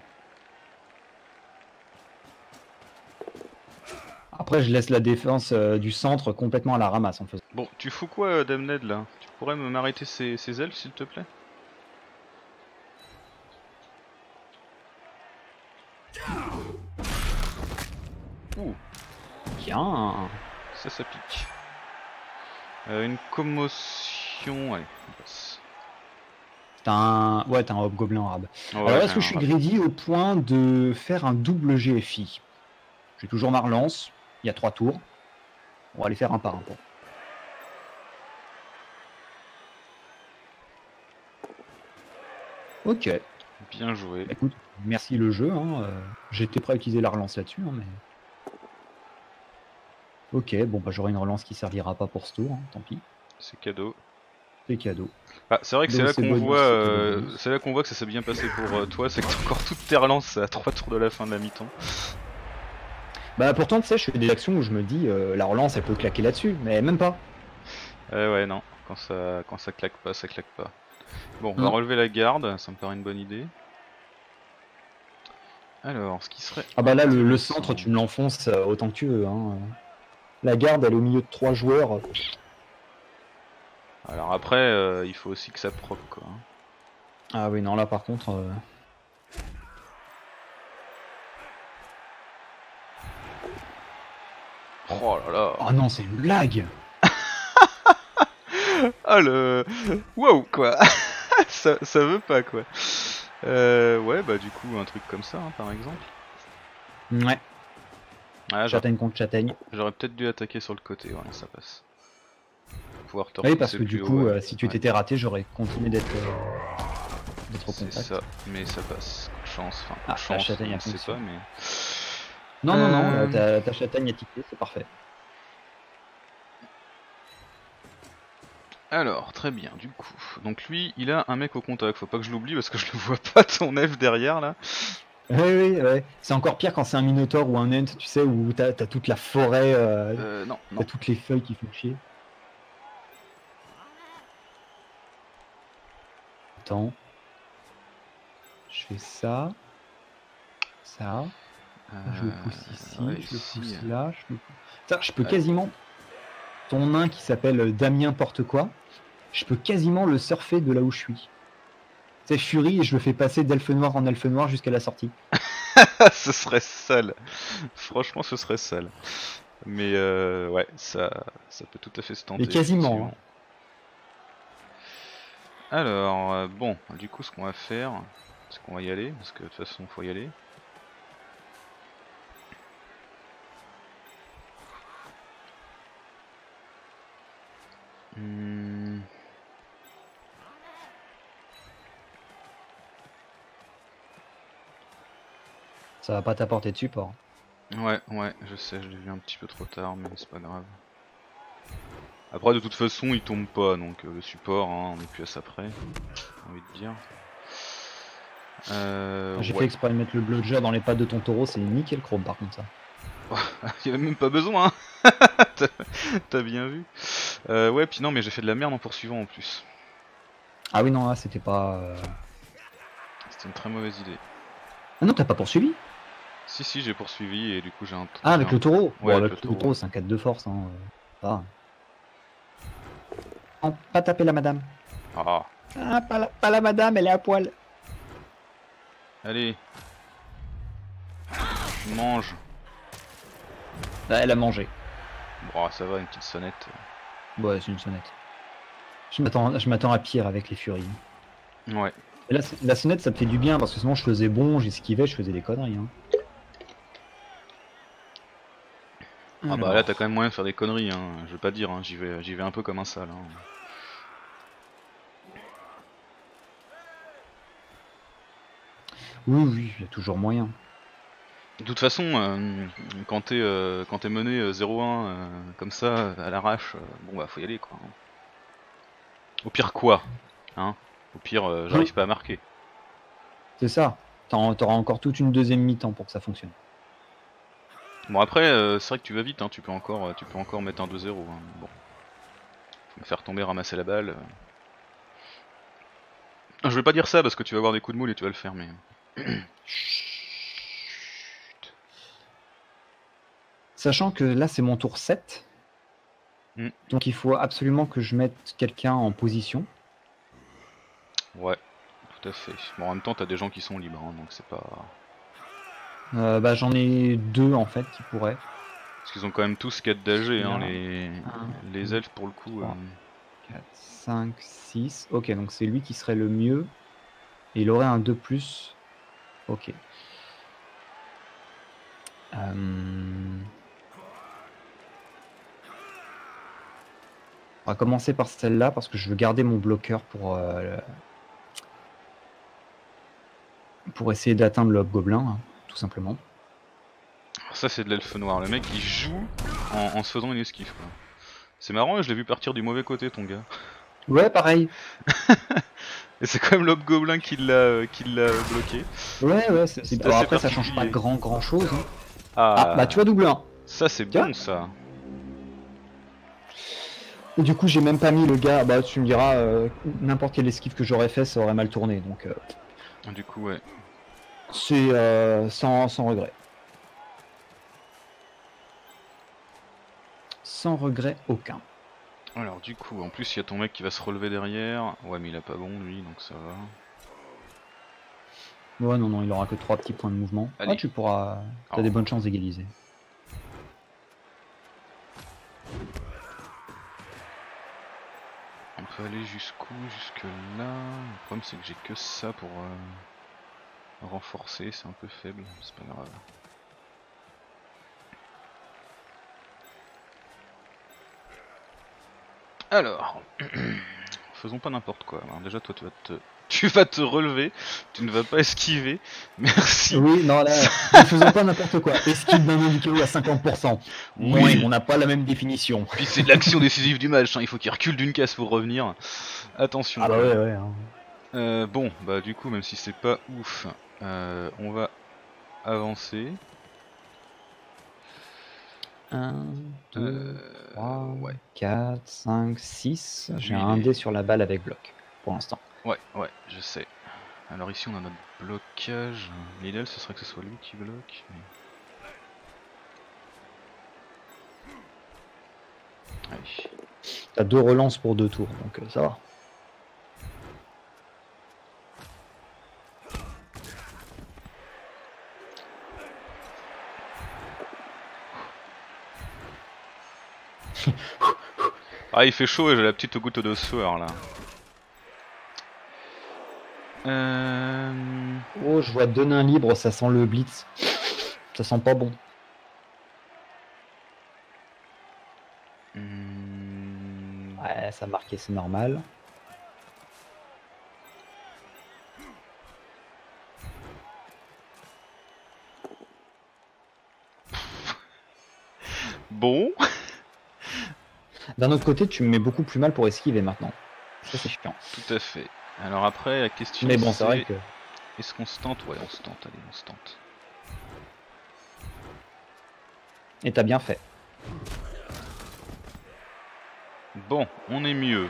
Après, je laisse la défense euh, du centre complètement à la ramasse en faisant. Bon, tu fous quoi, euh, Damned, là? Tu pourrais m'arrêter ces, ces elfes, s'il te plaît? Ouh. Bien. Ça, ça pique. Euh, une commotion... Allez, on passe. T'as un... Ouais, t'as un hobgoblin arabe. Ouais, alors est-ce que je suis greedy au point de faire un double G F I? J'ai toujours ma relance, il y a trois tours. On va les faire un par un. Bon. Ok. Bien joué. Bah, écoute, merci le jeu. Hein. Euh, J'étais prêt à utiliser la relance là-dessus, hein, mais... Ok, bon bah j'aurai une relance qui servira pas pour ce tour, hein, tant pis. C'est cadeau. C'est cadeau. Ah, c'est vrai que c'est là qu'on voit, euh, c'est là qu'on voit que ça s'est bien passé pour euh, toi, c'est que t'as encore toutes tes relances à trois tours de la fin de la mi-temps. Bah pourtant tu sais, je fais des actions où je me dis euh, la relance elle peut claquer là-dessus, mais même pas. Euh, ouais non, quand ça, quand ça claque pas, ça claque pas. Bon, on va relever la garde, ça me paraît une bonne idée. Alors, ce qui serait... Ah bah là, le, le centre, tu me l'enfonces autant que tu veux. Hein. La garde, elle est au milieu de trois joueurs. Alors après, euh, il faut aussi que ça proc, quoi. Ah oui, non, là par contre... Euh... Oh là là. Oh non, c'est une blague. Ah le... Wow quoi. ça, ça veut pas quoi. Euh, ouais bah du coup un truc comme ça hein, par exemple. Ouais. Ah, châtaigne contre châtaigne. J'aurais peut-être dû attaquer sur le côté, ouais ça passe. Pouvoir te oui parce que du coup haut, ouais. Si tu t'étais raté j'aurais continué d'être euh, d'être au contact. C'est ça, mais ça passe. Chance, enfin ah, chance, châtaigne à c'est pas mais... Non euh... non non, ta, ta châtaigne a tiqué, c'est parfait. Alors, très bien, du coup. Donc lui, il a un mec au contact, faut pas que je l'oublie parce que je le vois pas ton F derrière là. Oui, oui, oui. C'est encore pire quand c'est un Minotaur ou un Ent, tu sais, où t'as as toute la forêt, euh, euh, non, t'as toutes les feuilles qui font chier. Attends. Je fais ça. Ça. Euh, je le pousse ici, ouais, je ici. le pousse là. Je, le... Putain, je peux ouais. quasiment... Ton nain qui s'appelle Damien porte quoi, je peux quasiment le surfer de là où je suis. C'est Fury et je le fais passer d'elfe noir en elfe noir jusqu'à la sortie. Ce serait sale. Franchement, ce serait sale. Mais euh, ouais, ça, ça peut tout à fait se tenter. Mais quasiment. Alors, euh, bon, du coup, ce qu'on va faire, c'est qu'on va y aller, parce que de toute façon, il faut y aller. Hmm. Ça va pas t'apporter de support. Ouais, ouais, je sais, je l'ai vu un petit peu trop tard, mais c'est pas grave. Après, de toute façon, il tombe pas, donc euh, le support, hein, on est plus à ça près. J'ai envie de dire. Euh, J'ai ouais. fait exprès de mettre le bludger dans les pattes de ton taureau, c'est nickel chrome par contre ça. Il y avait même pas besoin, hein. T'as bien vu. Euh, ouais, puis non, mais j'ai fait de la merde en poursuivant en plus. Ah oui, non, là, c'était pas... Euh... C'était une très mauvaise idée. Ah non, t'as pas poursuivi? Si, si, j'ai poursuivi et du coup j'ai un... Ah, avec un... le taureau? Ouais, bon, avec le taureau, taureau c'est un quatre de force, hein. Ah. Non, pas taper la madame. Ah, ah pas, la, pas la madame, elle est à poil. Allez. Je mange. Là, elle a mangé. Bon, ça va, une petite sonnette. Ouais, c'est une sonnette. Je m'attends à pire avec les furies. Ouais. Et là, la sonnette, ça me fait du bien parce que sinon je faisais bon, j'esquivais, je faisais des conneries. Hein. Ah alors. Bah là, t'as quand même moyen de faire des conneries. Hein. Je veux pas dire, hein. J'y vais, j'y vais un peu comme un sale. Hein. Oui, oui, il y a toujours moyen. De toute façon, euh, quand t'es euh, mené euh, zéro un euh, comme ça, à l'arrache, euh, bon bah faut y aller quoi. Au pire quoi hein. Au pire, euh, j'arrive oui. pas à marquer. C'est ça, t'auras encore toute une deuxième mi-temps pour que ça fonctionne. Bon après, euh, c'est vrai que tu vas vite, hein. tu, peux encore, tu peux encore mettre un deux zéro. Hein. Bon. Faut me faire tomber, ramasser la balle. Je vais pas dire ça parce que tu vas avoir des coups de moule et tu vas le faire, mais... Sachant que là c'est mon tour sept, mm. donc il faut absolument que je mette quelqu'un en position. Ouais, tout à fait. Bon, en même temps t'as des gens qui sont libres, hein, donc c'est pas... Euh, bah j'en ai deux en fait qui pourraient. Parce qu'ils ont quand même tous quatre d'A G, hein, les... Ah. les elfes pour le coup. Ah. Euh... quatre, cinq, six. Ok, donc c'est lui qui serait le mieux. Et il aurait un deux plus. Ok. Euh... On va commencer par celle-là parce que je veux garder mon bloqueur pour, euh, pour essayer d'atteindre le hobgoblin, hein, tout simplement. Ça c'est de l'elfe noir, le mec il joue en, en se faisant une esquive. C'est marrant, je l'ai vu partir du mauvais côté ton gars. Ouais pareil. Et c'est quand même l'hobgoblin qui l'a bloqué. Ouais ouais, c'est bon, après ça change pas grand grand chose. Hein. Ah, ah bah tu vois double un. Ça c'est bon ça. Et du coup j'ai même pas mis le gars, bah tu me diras, euh, n'importe quelle esquive que j'aurais fait ça aurait mal tourné, donc euh, du coup ouais. C'est euh, sans, sans regret. Sans regret aucun. Alors du coup, en plus il y a ton mec qui va se relever derrière, ouais mais il a pas bon lui donc ça va. Ouais non non il aura que trois petits points de mouvement. Allez. Ah, tu pourras, t'as oh. des bonnes chances d'égaliser. On peut aller jusqu'où, jusque là. Le problème c'est que j'ai que ça pour euh, renforcer, c'est un peu faible, c'est pas grave. Alors, faisons pas n'importe quoi. Alors déjà toi tu vas te, tu vas te relever, tu ne vas pas esquiver. Merci. Oui, non là, ne faisons pas n'importe quoi. Esquive d'un nain du chaos à cinquante pour cent. Oui, oui. On n'a pas la même définition. Puis c'est de l'action décisive du match. Hein. Il faut qu'il recule d'une case pour revenir. Attention. Ah bah ouais ouais. Hein. Euh, bon bah du coup même si c'est pas ouf, euh, on va avancer. un, deux, trois, quatre, cinq, six. J'ai un dé sur la balle avec bloc pour l'instant. Ouais, ouais, je sais. Alors ici on a notre blocage. L'idéal ce serait que ce soit lui qui bloque. Mais... T'as deux relances pour deux tours donc euh, ça va. Ah il fait chaud et j'ai la petite goutte de sueur là. Euh... Oh je vois deux nains libres, ça sent le blitz. Ça sent pas bon. Mmh... Ouais ça a marqué, c'est normal. Bon. D'un autre côté, tu me mets beaucoup plus mal pour esquiver maintenant. Ça, c'est chiant. Tout à fait. Alors après, la question mais bon, c'est vrai que... Est-ce qu'on se tente? Ouais, on se tente. Allez, on se tente. Et t'as bien fait. Bon, on est mieux.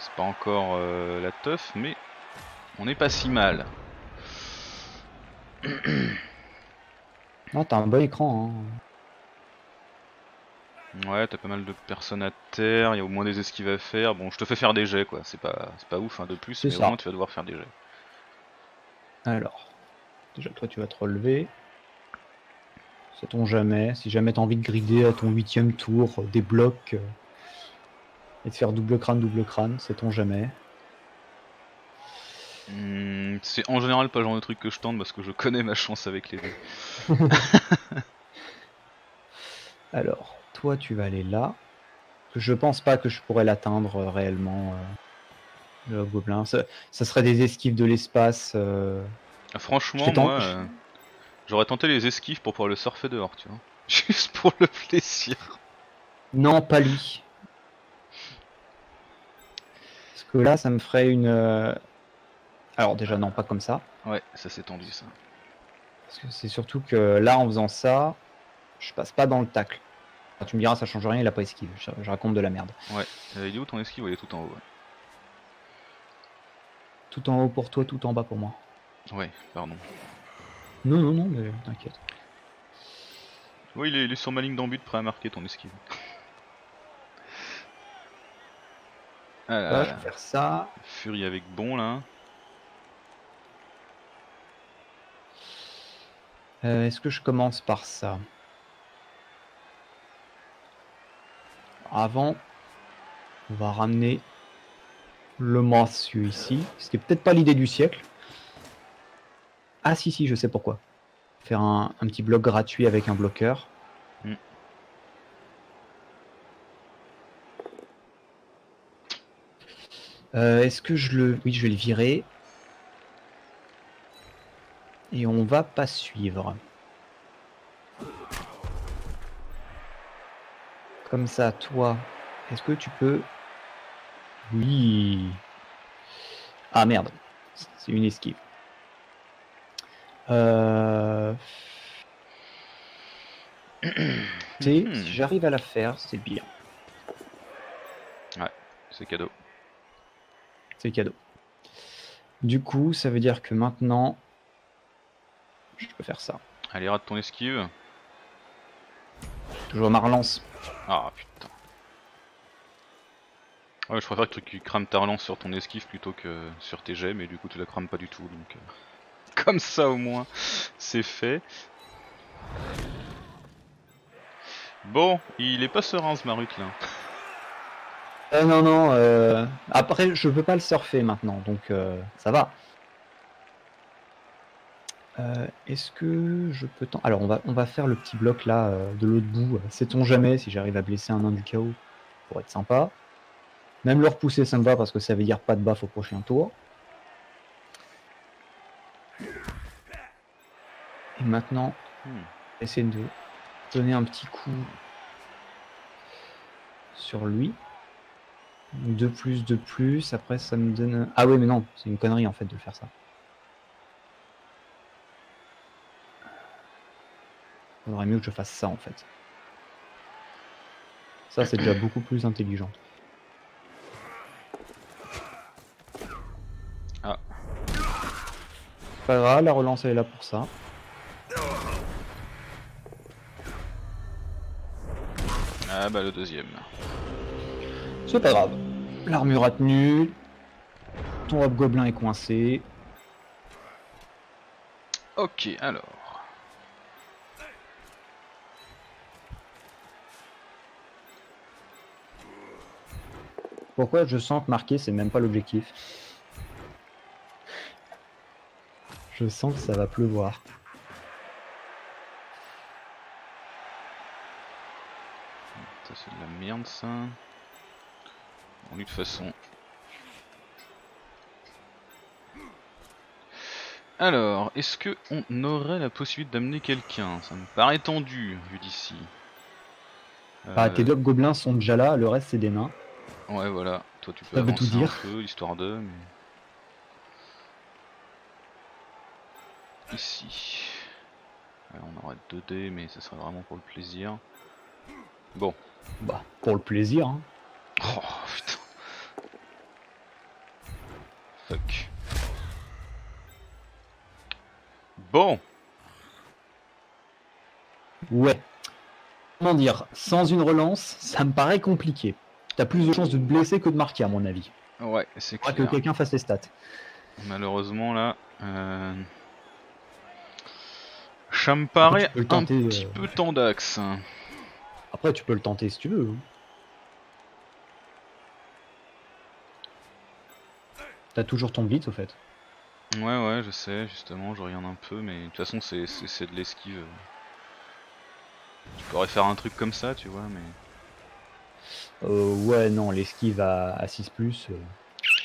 C'est pas encore euh, la teuf, mais on n'est pas si mal. Non, t'as un bon écran. Hein. Ouais, t'as pas mal de personnes à terre, il y a au moins des esquives à faire. Bon, je te fais faire des jets, quoi. C'est pas, c'est pas ouf, hein, de plus, mais ça. Au moins tu vas devoir faire des jets. Alors, déjà toi tu vas te relever. Sait-on jamais, si jamais t'as envie de grider à ton huitième tour des blocs euh, et de faire double crâne, double crâne, sait-on jamais. Mmh, c'est en général pas le genre de truc que je tente parce que je connais ma chance avec les deux. Alors. Toi, tu vas aller là. Je pense pas que je pourrais l'atteindre euh, réellement, euh, le hobgoblin. Ça, ça serait des esquives de l'espace. Euh... Ah, franchement, moi, euh, j'aurais tenté les esquives pour pouvoir le surfer dehors, tu vois. Juste pour le plaisir. Non, pas lui. Parce que là, ça me ferait une... Euh... Alors déjà, non, pas comme ça. Ouais, ça s'est tendu, ça. Parce que c'est surtout que là, en faisant ça, je passe pas dans le tacle. Ah, tu me diras ça change rien, il a pas esquive, je, je raconte de la merde. Ouais, euh, il est où ton esquive? Il est tout en haut. Ouais. Tout en haut pour toi, tout en bas pour moi. Ouais, pardon. Non, non, non, mais t'inquiète. Oui, il est, il est sur ma ligne d'embut, prêt à marquer ton esquive. Ah là, ouais, je vais faire ça. Furie avec bon là. Euh, Est-ce que je commence par ça? Avant, On va ramener le mancieux ici, ce qui est peut-être pas l'idée du siècle. Ah si si, je sais pourquoi. Faire un, un petit bloc gratuit avec un bloqueur. Mm. Euh, Est-ce que je le... Oui, je vais le virer. Et on va pas suivre. Comme ça, toi, est-ce que tu peux... Oui. Ah merde, c'est une esquive. Euh... si j'arrive à la faire, c'est bien. Ouais, c'est cadeau. C'est cadeau. Du coup, ça veut dire que maintenant, je peux faire ça. Allez, rate ton esquive. Toujours ma relance. Ah putain. Ouais, je préfère que tu crames ta relance sur ton esquive plutôt que sur tes jets, mais du coup tu la crames pas du tout, donc euh, comme ça au moins c'est fait. Bon, il est pas serein ce Marut là. Euh, non non, euh, après je peux pas le surfer maintenant, donc euh, ça va. Euh, Est-ce que je peux... Alors on va, on va faire le petit bloc là euh, de l'autre bout, sait-on jamais si j'arrive à blesser un nain du chaos, pour être sympa. Même le repousser, ça me va parce que ça veut dire pas de baffe au prochain tour. Et maintenant, hmm. essayer de donner un petit coup sur lui. Deux plus, deux plus. Après, ça me donne... Ah oui, mais non, c'est une connerie en fait de faire ça. Il faudrait mieux que je fasse ça en fait. Ça, c'est déjà beaucoup plus intelligent. Pas grave, la relance elle est là pour ça. Ah bah le deuxième. C'est pas grave. L'armure a tenu. Ton hobgoblin est coincé. Ok, alors. Pourquoi je sens que marquer c'est même pas l'objectif ? Je sens que ça va pleuvoir. Ça c'est de la merde ça. Bon, de toute façon. Alors, est-ce que on aurait la possibilité d'amener quelqu'un? Ça me paraît tendu vu d'ici. Euh... Ah, tes deux gobelins sont déjà là, le reste c'est des nains. Ouais voilà, toi tu peux ça avancer veut tout dire. Un peu, histoire de... Mais... Ici, alors on aurait deux dés, mais ça serait vraiment pour le plaisir. Bon, bah pour le plaisir. Hein. Oh putain, fuck. Bon, ouais. Comment dire, sans une relance, ça me paraît compliqué. T'as plus de chances de te blesser que de marquer, à mon avis. Ouais, c'est clair. Faudrait que quelqu'un fasse les stats. Malheureusement là. Euh... Ça me paraît Après, un petit euh... peu tendax. Après, tu peux le tenter si tu veux. T'as toujours ton blitz au fait. Ouais, ouais, je sais, justement, je regarde un peu, mais de toute façon, c'est de l'esquive. Tu pourrais faire un truc comme ça, tu vois, mais. Euh, ouais, non, l'esquive à, à six plus. Euh...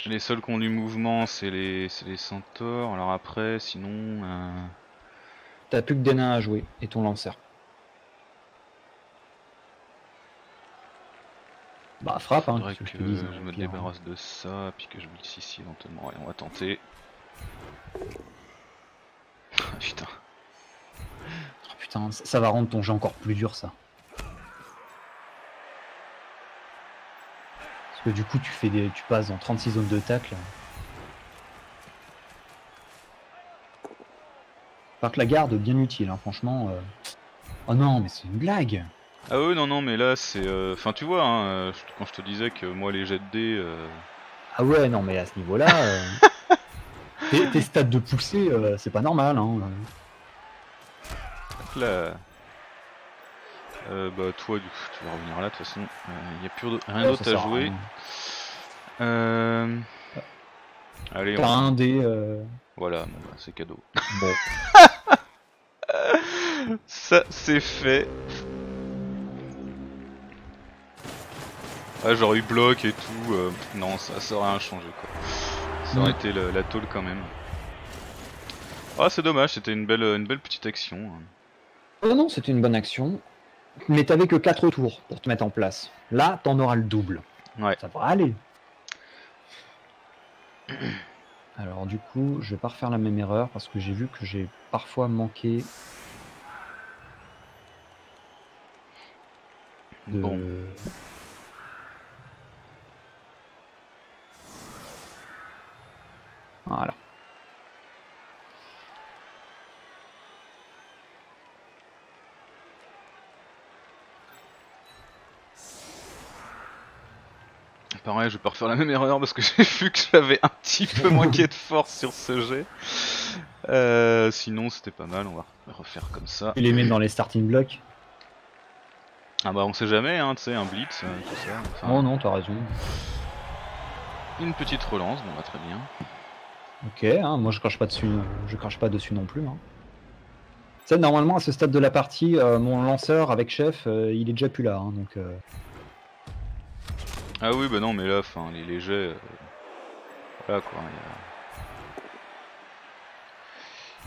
Les seuls qui ont du mouvement, c'est les, les centaures. Alors après, sinon. Euh... T'as plus que des nains à jouer et ton lanceur. Bah frappe hein. Faudrait que, que, que je, dise, je me pire, débarrasse hein. de ça, puis que je blitz ici éventuellement. Allez, on va tenter. Ah, putain. Oh, putain, ça, ça va rendre ton jeu encore plus dur ça. Parce que du coup tu fais des, tu passes dans trente-six zones de tacle. Que la garde bien utile hein, franchement euh... oh non mais c'est une blague. Ah oui non non mais là c'est euh... enfin tu vois hein, quand je te disais que moi les jets de dés euh... ah ouais non mais à ce niveau là euh... tes, tes stats de poussée euh, c'est pas normal hein. Là Euh, bah toi du coup tu vas revenir là de toute façon, il euh, n'y a plus rien d'autre à jouer. Euh... Allez, t'as on... un dé... Euh... Voilà, bon, bah, c'est cadeau. Bon. Ça c'est fait. Ah j'aurais eu bloc et tout, euh... non ça, ça aurait rien changé quoi. Ça aurait mmh. été la, la tôle quand même. Ah c'est dommage, c'était une belle, une belle petite action. Oh non, c'était une bonne action. Mais t'avais que quatre tours pour te mettre en place. Là, t'en auras le double. Ouais. Ça va aller. Alors du coup, je vais pas refaire la même erreur parce que j'ai vu que j'ai parfois manqué de... Bon. Voilà. Pareil, je vais pas refaire la même erreur parce que j'ai vu que j'avais un petit peu manqué de force sur ce jet. Euh, sinon, c'était pas mal, on va refaire comme ça. Tu les mets dans les starting blocks? Ah bah on sait jamais, hein, tu sais, un blitz, euh, tout ça. Enfin, oh non, t'as raison. Une petite relance, bon bah très bien. Ok, hein, moi je crache pas dessus, je crache pas dessus non plus. Hein. Ça, normalement, à ce stade de la partie, euh, mon lanceur avec chef, euh, il est déjà plus là, hein, donc... Euh... Ah oui bah non mais là enfin les légers euh, voilà quoi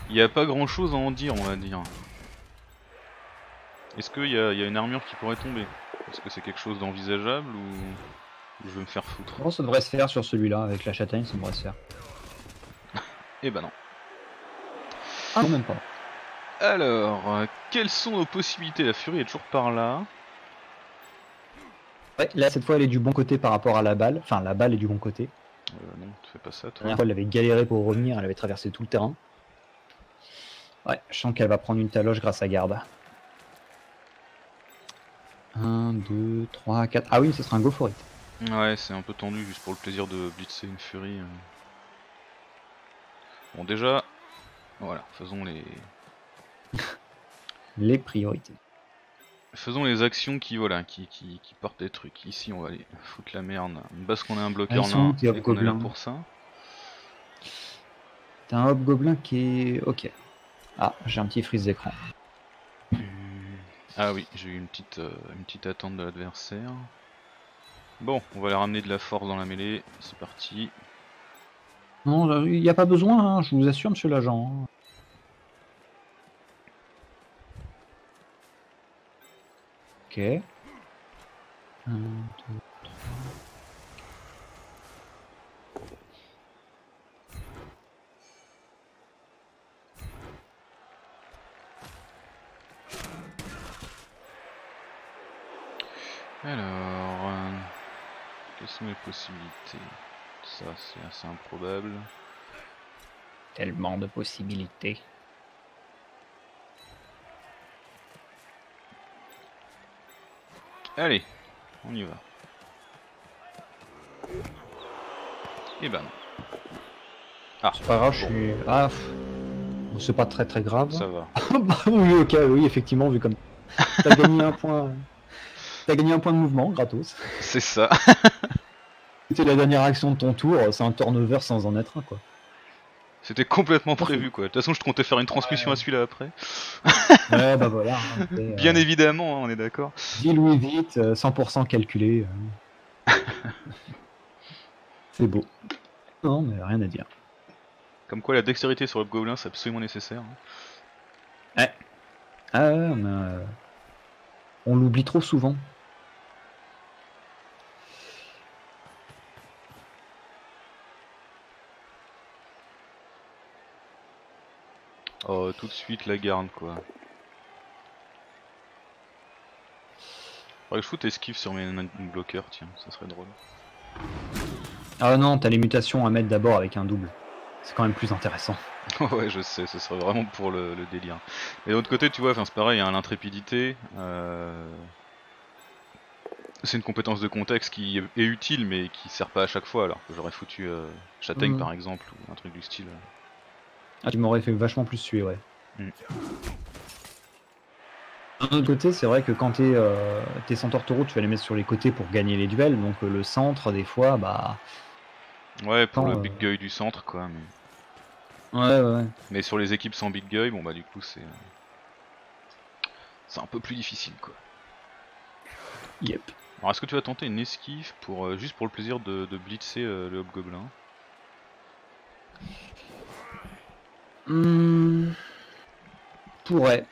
il y, a... y a pas grand chose à en dire on va dire. Est-ce qu'il y a, y a une armure qui pourrait tomber? Est-ce que c'est quelque chose d'envisageable ou... ou je vais me faire foutre? Oh, ça devrait se faire sur celui-là avec la châtaigne, ça devrait se faire. Eh bah non. Ah non même pas. Alors euh, quelles sont nos possibilités? La furie est toujours par là. Ouais, là cette fois elle est du bon côté par rapport à la balle, enfin la balle est du bon côté. Euh, non, tu fais pas ça toi. La dernière fois elle avait galéré pour revenir, elle avait traversé tout le terrain. Ouais, je sens qu'elle va prendre une taloche grâce à garde. un, deux, trois, quatre... Ah oui, ce sera un go for it. Ouais, c'est un peu tendu juste pour le plaisir de blitzer une furie. Bon déjà, voilà, faisons les... les priorités. Faisons les actions qui voilà qui, qui, qui portent des trucs. Ici on va aller foutre la merde parce qu'on a un bloqueur là et qu'on est là pour ça. T'as un hobgoblin qui est... Ok. Ah j'ai un petit freeze d'écran. Ah oui j'ai eu une petite, euh, une petite attente de l'adversaire. Bon on va aller ramener de la force dans la mêlée. C'est parti. Non il n'y a pas besoin hein, je vous assure monsieur l'agent. Hein. Ok. un, deux, trois. Alors, euh, quelles sont les possibilités? Ça, c'est assez improbable. Tellement de possibilités. Allez, on y va. Et ben non. Ah, c'est pas grave, je suis... Ah, c'est pas très très grave. Ça va. Oui, ok, oui, effectivement, vu comme... T'as gagné un point... T'as gagné un point de mouvement, gratos. C'est ça. C'était la dernière action de ton tour, c'est un turnover sans en être un, quoi. C'était complètement prévu, quoi. De toute façon, je te comptais faire une transmission ouais. à celui-là après. Ouais, bah voilà. Euh... Bien évidemment, hein, on est d'accord. Deal with it, cent pour cent calculé. Euh... C'est beau. Non, mais rien à dire. Comme quoi, la dextérité sur le gobelin, c'est absolument nécessaire. Hein. Ouais. Ah ouais, on, a... on l'oublie trop souvent. Oh, tout de suite la garde quoi. Faudrait que je foute esquive sur mes bloqueurs, tiens, ça serait drôle. Ah non, t'as les mutations à mettre d'abord avec un double. C'est quand même plus intéressant. Ouais, je sais, ce serait vraiment pour le, le délire. Et de l'autre côté, tu vois, c'est pareil, hein, l'intrépidité. Euh... C'est une compétence de contexte qui est utile mais qui sert pas à chaque fois alors que j'aurais foutu euh, Châtaigne mmh. par exemple ou un truc du style. Ah, tu m'aurais fait vachement plus suer, ouais. Mm. D'un autre côté, c'est vrai que quand t'es euh, t'es centaures taureaux, tu vas les mettre sur les côtés pour gagner les duels, donc euh, le centre, des fois, bah... Ouais, pour non, le euh... big guy du centre, quoi. Mais... Ouais, ouais, ouais. Mais sur les équipes sans big guy, bon bah du coup, c'est... C'est un peu plus difficile, quoi. Yep. Alors, est-ce que tu vas tenter une esquive, pour euh, juste pour le plaisir de, de blitzer euh, le hobgoblin? Hum... Mmh... Pourrais.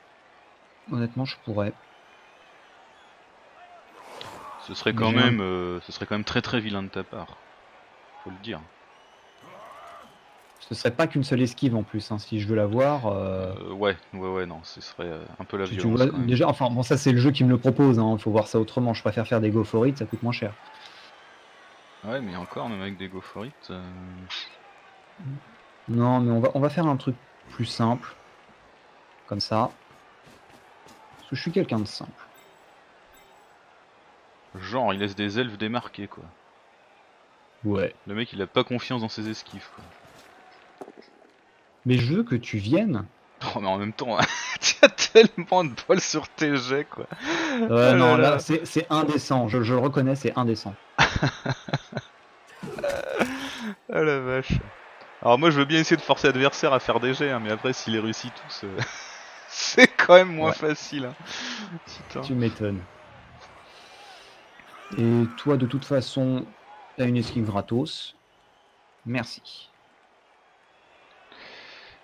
Honnêtement, je pourrais. Ce serait quand Bien. même, euh, ce serait quand même très très vilain de ta part. Faut le dire. Ce serait pas qu'une seule esquive en plus, hein, si je veux la voir. Euh... Euh, ouais, ouais, ouais, non, ce serait euh, un peu la tu, violence. Tu vois, déjà, enfin, bon, ça c'est le jeu qui me le propose. Hein, faut voir ça autrement. Je préfère faire des go for it, ça coûte moins cher. Ouais, mais encore, même avec des go for it. Euh... Non, mais on va, on va faire un truc plus simple, comme ça. Parce que je suis quelqu'un de simple. Genre, il laisse des elfes démarqués, quoi. Ouais. Le mec, il a pas confiance dans ses esquives, quoi. Mais je veux que tu viennes. Oh, mais en même temps, tu as tellement de poils sur tes jets, quoi. Ouais, euh, non, là, là c'est indécent. Je, je le reconnais, c'est indécent. Ah la vache. Alors, moi, je veux bien essayer de forcer l'adversaire à faire des jets, hein, mais après, s'il les réussit tous. Euh... C'est quand même moins ouais. facile. Hein. Tu m'étonnes. Et toi, de toute façon, t'as une esquive gratos. Merci.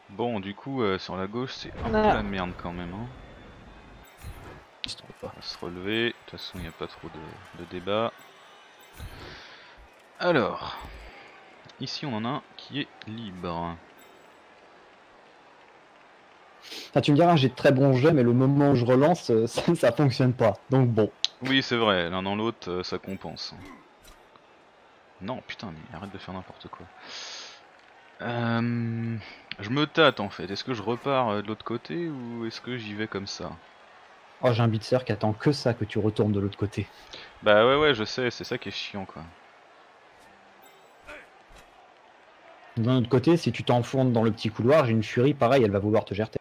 Bon, du coup, euh, sur la gauche, c'est un ah. peu la merde quand même. Hein. Il se trouve pas. On va se relever. De toute façon, il n'y a pas trop de, de débat. Alors, ici, on en a un qui est libre. Enfin, tu me diras, j'ai de très bons jets, mais le moment où je relance, ça, ça fonctionne pas. Donc bon. Oui, c'est vrai, l'un dans l'autre, ça compense. Non, putain, mais arrête de faire n'importe quoi. Euh, je me tâte en fait. Est-ce que je repars de l'autre côté ou est-ce que j'y vais comme ça? Oh, j'ai un bitzer qui attend que ça, que tu retournes de l'autre côté. Bah ouais, ouais, je sais, c'est ça qui est chiant, quoi. D'un autre côté, si tu t'enfournes dans le petit couloir, j'ai une furie, pareil, elle va vouloir te gerter.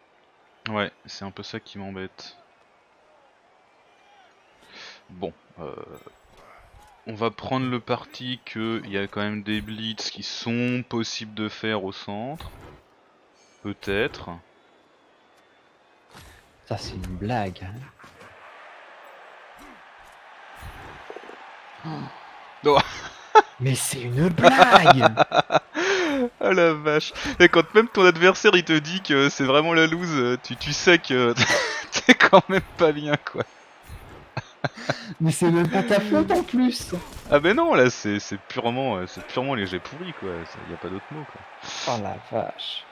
Ouais, c'est un peu ça qui m'embête. Bon, euh, on va prendre le parti qu'il y a quand même des blitz qui sont possibles de faire au centre. Peut-être. Ça c'est une blague. Hein. Oh. Oh. Mais c'est une blague. Oh la vache. Et quand même ton adversaire il te dit que c'est vraiment la loose, tu, tu sais que t'es quand même pas bien, quoi. Mais c'est même pas ta faute en plus. Ah ben non, là c'est purement, purement les jets pourris, quoi, y a pas d'autre mot, quoi. Oh la vache.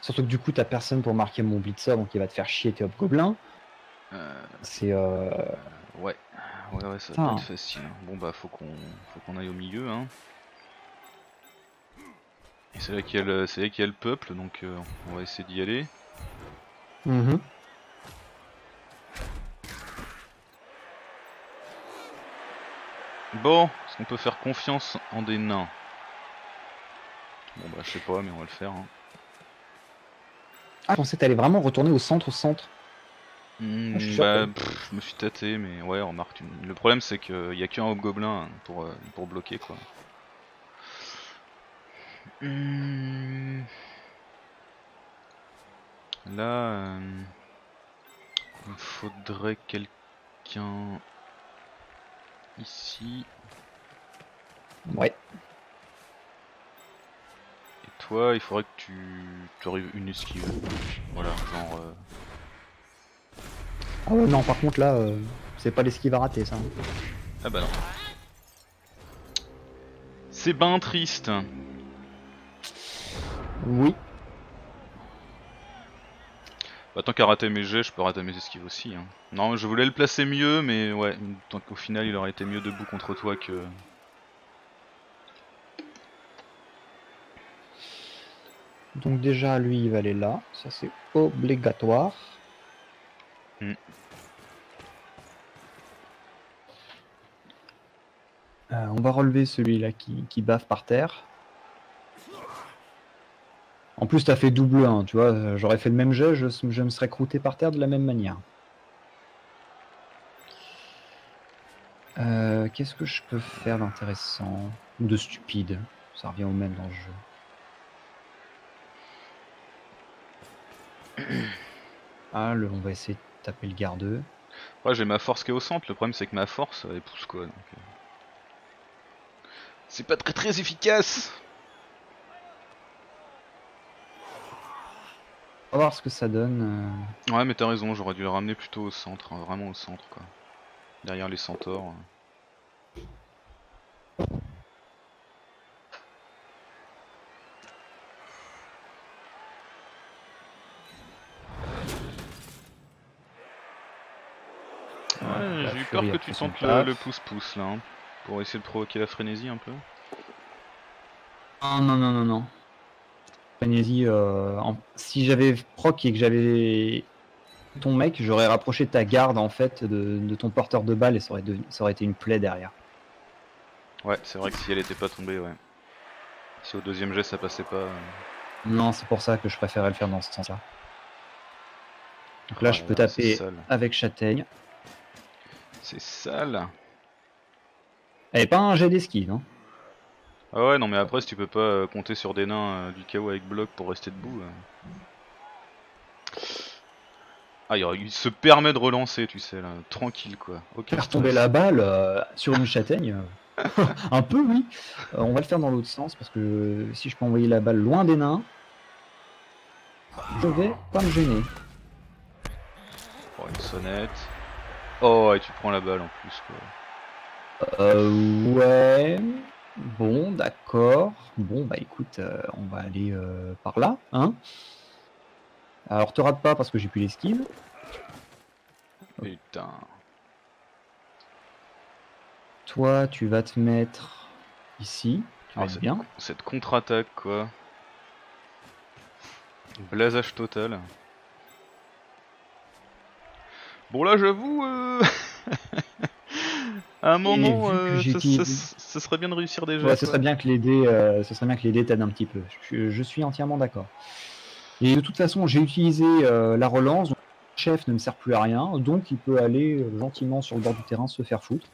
Surtout que du coup t'as personne pour marquer mon blitzer, donc il va te faire chier tes hobgoblins. Euh... C'est euh... Ouais, ouais, ouais, ça va pas être facile. Bon bah faut qu'on qu'on aille au milieu, hein. C'est là qu'il y, qu y a le peuple, donc euh, on va essayer d'y aller. Mmh. Bon, est-ce qu'on peut faire confiance en des nains? Bon bah je sais pas, mais on va le faire. Hein. Ah, je pensais que t'allais vraiment retourner au centre, au centre. Mmh, ah, je, bah, pff, je me suis tâté, mais ouais, remarque. Tu... Le problème c'est qu'il n'y a qu'un hobgoblin pour, pour bloquer, quoi. Hum... Là, euh... il faudrait quelqu'un ici. Ouais. Et toi, il faudrait que tu t'arrives une esquive. Voilà, genre. Euh... Oh non, par contre là, euh, c'est pas l'esquive à rater, ça. Ah bah non. C'est ben triste. Oui. Bah, tant qu'à rater mes jets, je peux rater mes esquives aussi. Hein. Non, je voulais le placer mieux, mais ouais, tant qu'au final, il aurait été mieux debout contre toi que. Donc déjà, lui, il va aller là. Ça, c'est obligatoire. Mm. Euh, on va relever celui-là qui, qui baffe par terre. En plus, t'as fait double un, tu vois. J'aurais fait le même jeu, je, je me serais croûté par terre de la même manière. Euh, Qu'est-ce que je peux faire d'intéressant ou de stupide? Ça revient au même dans le jeu. Ah, le, on va essayer de taper le gardeux. Ouais, j'ai ma force qui est au centre. Le problème, c'est que ma force, elle pousse quoi. C'est pas très très efficace. On va voir ce que ça donne. Ouais, mais t'as raison, j'aurais dû le ramener plutôt au centre, hein, vraiment au centre quoi. Derrière les centaures. Ouais, j'ai eu peur que tu sentes le, le pouce-pouce là, hein, pour essayer de provoquer la frénésie un peu. Ah non, non, non, non. Frénésie, euh, en... si j'avais proc et que j'avais ton mec, j'aurais rapproché ta garde en fait de, de ton porteur de balle et ça aurait, devenu... ça aurait été une plaie derrière. Ouais, c'est vrai que si elle était pas tombée, ouais. Si au deuxième jet ça passait pas. Euh... Non, c'est pour ça que je préférais le faire dans ce sens-là. Donc là, ah, je peux là, taper avec châtaigne. C'est sale. Elle est pas un jet d'esquive, non? Ah ouais, non mais après si tu peux pas compter sur des nains euh, du chaos avec bloc pour rester debout. Euh... Ah, il se permet de relancer, tu sais, là, tranquille quoi. Faire tomber la balle euh, sur une châtaigne, euh... un peu oui. Euh, on va le faire dans l'autre sens parce que euh, si je peux envoyer la balle loin des nains, je vais pas me gêner. Oh, une sonnette. Oh, et tu prends la balle en plus quoi. Euh, ouais... Bon, d'accord. Bon, bah écoute, euh, on va aller euh, par là, hein. Alors, te rate pas parce que j'ai plus l'esquive. Putain. Toi, tu vas te mettre ici. Ah, c'est bien. Cette contre-attaque, quoi. Blasage total. Bon, là, j'avoue... Euh... À un moment, euh, ça, ça, ça serait bien de réussir déjà. Ouais, ce serait bien que les dés, euh, ce serait bien que les dés t'aident un petit peu. Je, je suis entièrement d'accord. Et de toute façon, j'ai utilisé euh, la relance. Donc, le chef ne me sert plus à rien, donc il peut aller euh, gentiment sur le bord du terrain se faire foutre.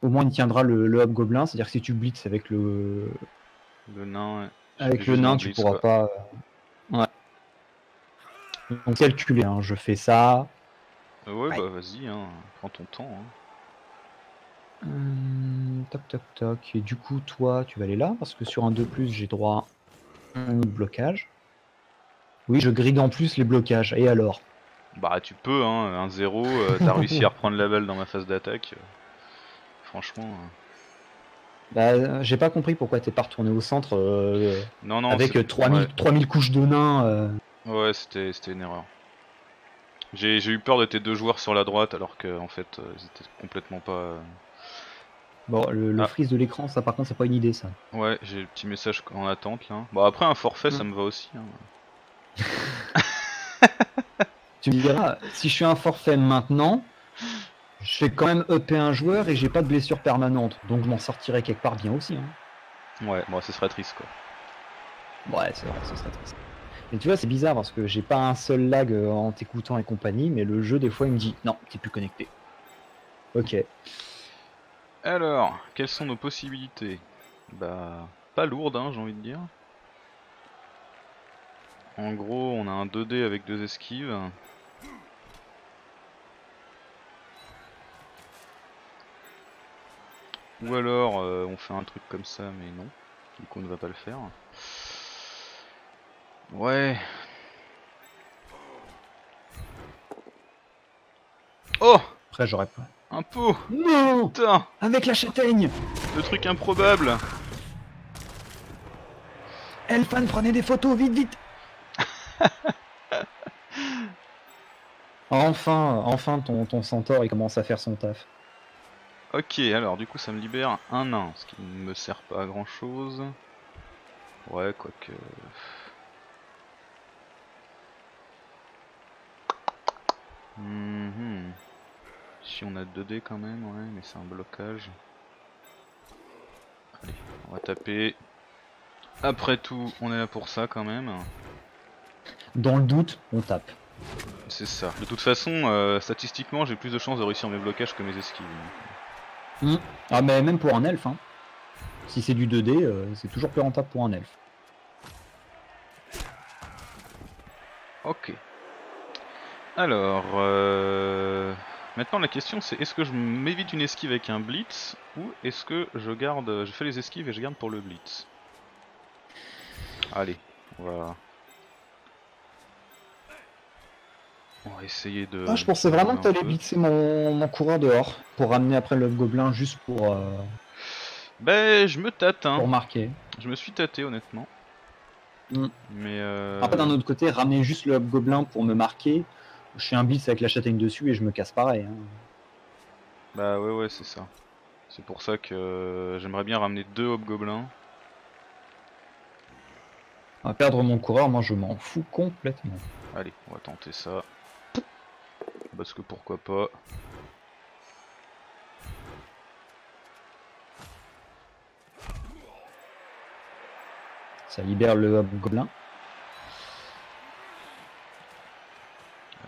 Au moins, il tiendra le, le hobgoblin. C'est-à-dire que si tu blitz avec le, le nain, ouais. avec le nain, tu blitz, pourras quoi. pas. Ouais. Donc calculer. Hein, je fais ça. Ouais, ouais. Bah vas-y, hein, prends ton temps. Hein. Hum, toc toc toc, et du coup toi tu vas aller là parce que sur un deux plus j'ai droit à un blocage. Oui, je grille en plus les blocages, et alors? Bah tu peux, hein, un zéro, euh, t'as réussi à reprendre la balle dans ma phase d'attaque. Franchement. Euh... Bah j'ai pas compris pourquoi t'es pas retourné au centre euh, non, non, avec trois mille, ouais. trois mille couches de nains. Euh... Ouais, c'était une erreur. J'ai eu peur de tes deux joueurs sur la droite alors que en fait ils étaient complètement pas. Euh... Bon, le, le ah. freeze de l'écran, ça par contre, c'est pas une idée ça. Ouais, j'ai le petit message en attente là. Bon, après un forfait, mmh. ça me va aussi. Hein. Tu me diras, si je suis un forfait maintenant, je fais quand même E P un joueur et j'ai pas de blessure permanente. Donc je m'en sortirai quelque part bien aussi. Hein. Ouais, bon, ce serait triste quoi. Ouais, c'est vrai, ce serait triste. Et tu vois, c'est bizarre parce que j'ai pas un seul lag en t'écoutant et compagnie, mais le jeu, des fois, il me dit non, t'es plus connecté. Ok. Alors, quelles sont nos possibilités? Bah, pas lourdes, hein, j'ai envie de dire. En gros, on a un deux dés avec deux esquives. Ou alors, euh, on fait un truc comme ça, mais non. Du coup, on ne va pas le faire. Ouais. Oh! Après, j'aurais pas. Un pot! Non! Putain! Avec la châtaigne! Le truc improbable! Elfan, prenez des photos, vite, vite! Enfin, enfin ton, ton centaure il commence à faire son taf. Ok, alors du coup ça me libère un nain, ce qui ne me sert pas à grand chose. Ouais, quoique. Mmh. Si on a deux dés quand même, ouais, mais c'est un blocage. Allez, on va taper Après tout, on est là pour ça quand même. Dans le doute, on tape. C'est ça. De toute façon, euh, statistiquement, j'ai plus de chances de réussir mes blocages que mes esquives. Mmh. Ah mais même pour un elfe, hein. Si c'est du deux D, euh, c'est toujours plus rentable pour un elfe. Ok. Alors, euh... maintenant la question c'est est-ce que je m'évite une esquive avec un blitz ou est-ce que je garde, je fais les esquives et je garde pour le blitz. Allez, on va... On va essayer de... Ah, je pensais vraiment que t'allais blitzer mon... mon coureur dehors pour ramener après le gobelin juste pour... Euh... Ben, je me tâte, hein. Pour marquer. Je me suis tâté honnêtement. Mm. Mais... Euh... Après d'un autre côté, ramener juste le gobelin pour me marquer, je fais un blitz avec la châtaigne dessus et je me casse pareil. Hein. Bah ouais ouais c'est ça. C'est pour ça que euh, j'aimerais bien ramener deux hobgoblins. À perdre mon coureur, moi je m'en fous complètement. Allez, on va tenter ça. Parce que pourquoi pas. Ça libère le hobgoblin.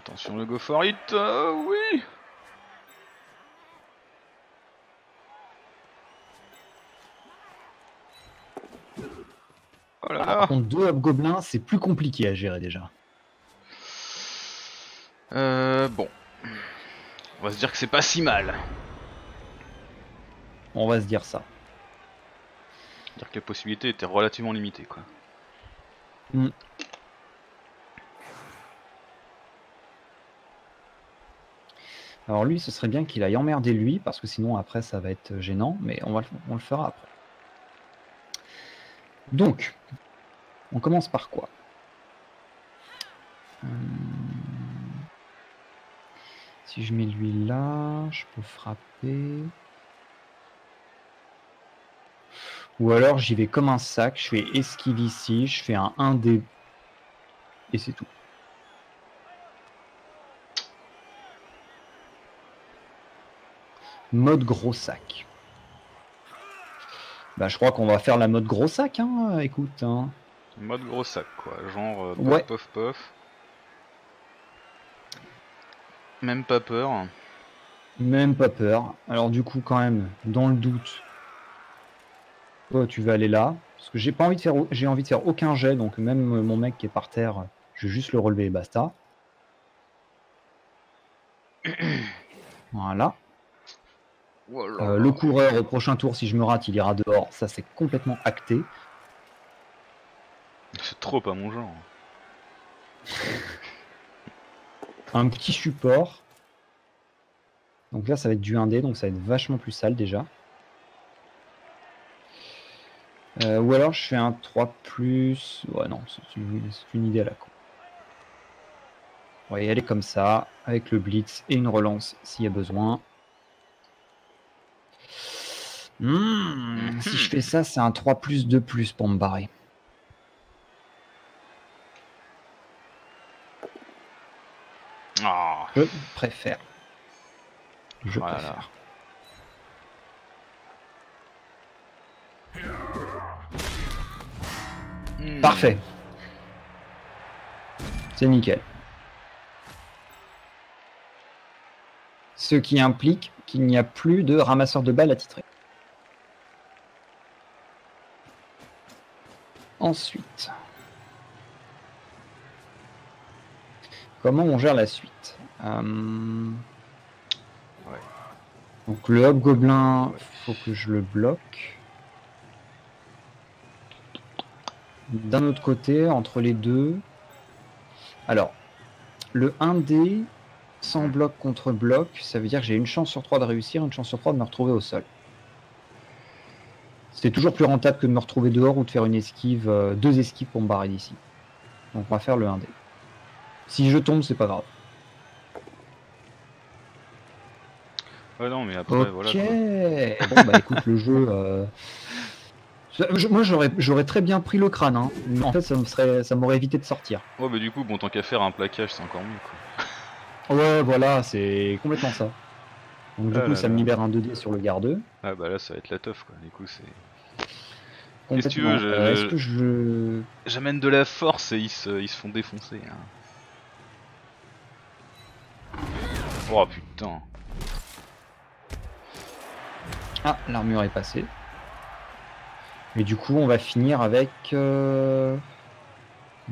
Attention le go for it, euh, oui. Oh là là. Ah, par contre deux hobgoblins c'est plus compliqué à gérer déjà. Euh, bon, on va se dire que c'est pas si mal. On va se dire ça. Dire que les possibilités étaient relativement limitées quoi. Mm. Alors lui, ce serait bien qu'il aille emmerder lui, parce que sinon après ça va être gênant, mais on, va le, on le fera après. Donc, on commence par quoi? hum... Si je mets lui là, je peux frapper. Ou alors j'y vais comme un sac, je fais esquive ici, je fais un un D, et c'est tout. Mode gros sac. Bah je crois qu'on va faire la mode gros sac, hein, écoute. Hein. Mode gros sac quoi, genre euh, ouais. Puff puff. Même pas peur. Même pas peur. Alors du coup quand même, dans le doute, toi tu vas aller là. Parce que j'ai pas envie de faire j'ai envie de faire aucun jet, donc même euh, mon mec qui est par terre, je vais juste le relever et basta. Voilà. Euh, le coureur au prochain tour, si je me rate, il ira dehors. Ça, c'est complètement acté. C'est trop pas mon genre. Un petit support. Donc là, ça va être du un D, donc ça va être vachement plus sale déjà. Euh, ou alors, je fais un trois plus. Ouais, non, c'est une, une idée à la con. On va y aller comme ça, avec le blitz et une relance s'il y a besoin. Mmh, si je fais ça, c'est un trois plus deux plus pour me barrer. Oh. Je préfère. Je voilà. préfère. Mmh. Parfait. C'est nickel. Ce qui implique qu'il n'y a plus de ramasseur de balles attitré. Ensuite, comment on gère la suite? euh... ouais. Donc le hobgoblin, ouais. Faut que je le bloque. D'un autre côté, entre les deux, alors le un D sans bloc contre bloc, ça veut dire que j'ai une chance sur trois de réussir, une chance sur trois de me retrouver au sol. C'est toujours plus rentable que de me retrouver dehors ou de faire une esquive, euh, deux esquives pour me barrer d'ici. Donc on va faire le un D. Si je tombe, c'est pas grave. Ouais non mais après okay. Voilà. Quoi. Bon bah écoute le jeu. Euh... Je, moi j'aurais très bien pris le crâne, hein. Mais en fait ça me serait, ça m'aurait évité de sortir. Ouais mais du coup bon tant qu'à faire un plaquage c'est encore mieux quoi. Ouais voilà c'est complètement ça. Donc du ah coup là ça là me libère là. un deux D sur le garde deux. Ah bah là ça va être la teuf quoi, du coup c'est... Qu'est-ce que tu veux, euh, Est-ce que je... J'amène de la force et ils se, ils se font défoncer. Hein. Oh putain. Ah, l'armure est passée. Mais du coup, on va finir avec... Euh...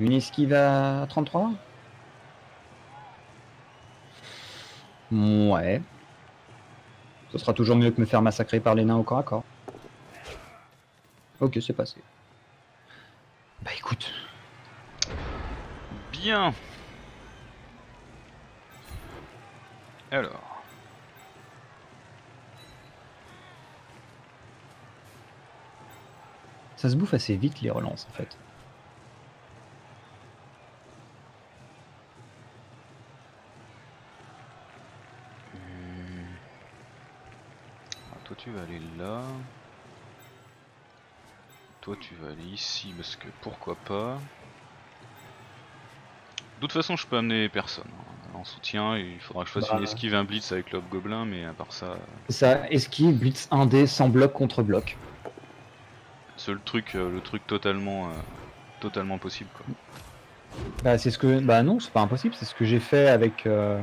Une esquive à trente-trois. Ouais. Ce sera toujours mieux que me faire massacrer par les nains au corps à corps. Ok, c'est passé. Bah écoute. Bien. Alors. Ça se bouffe assez vite les relances en fait. Tu vas aller là, toi tu vas aller ici parce que pourquoi pas. De toute façon je peux amener personne en soutien, il faudra que je fasse bah... une esquive et un blitz avec l'homme gobelin, mais à part ça... Ça esquive, blitz un dé sans bloc contre bloc. C'est le truc, le truc totalement, euh, totalement possible quoi. Bah c'est ce que... Bah non c'est pas impossible, c'est ce que j'ai fait avec... Euh...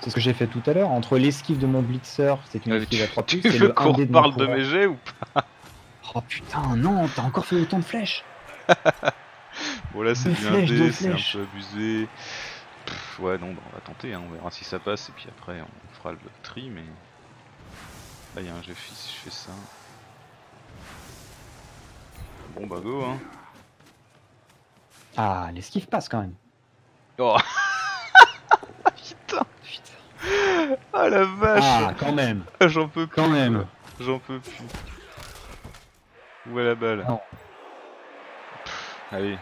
C'est ce que j'ai fait tout à l'heure, entre l'esquive de mon blitzer, c'est une esquive à trois plus, c'est le un dé de mon courant. Tu veux qu'on reparle de mes jets ou pas? Oh putain, non, t'as encore fait autant de flèches. Bon là c'est du un dé, c'est un peu abusé. Pff, ouais non, bah, on va tenter, hein, on verra si ça passe et puis après on fera le tri, mais... Là il y a un jet fils, je fais ça. Bon bah go hein. Ah, l'esquive passe quand même. Oh. Ah la vache! Ah, quand même! Ah, j'en peux plus! Quand même! J'en peux plus! Où est la balle? Non. Pff, allez!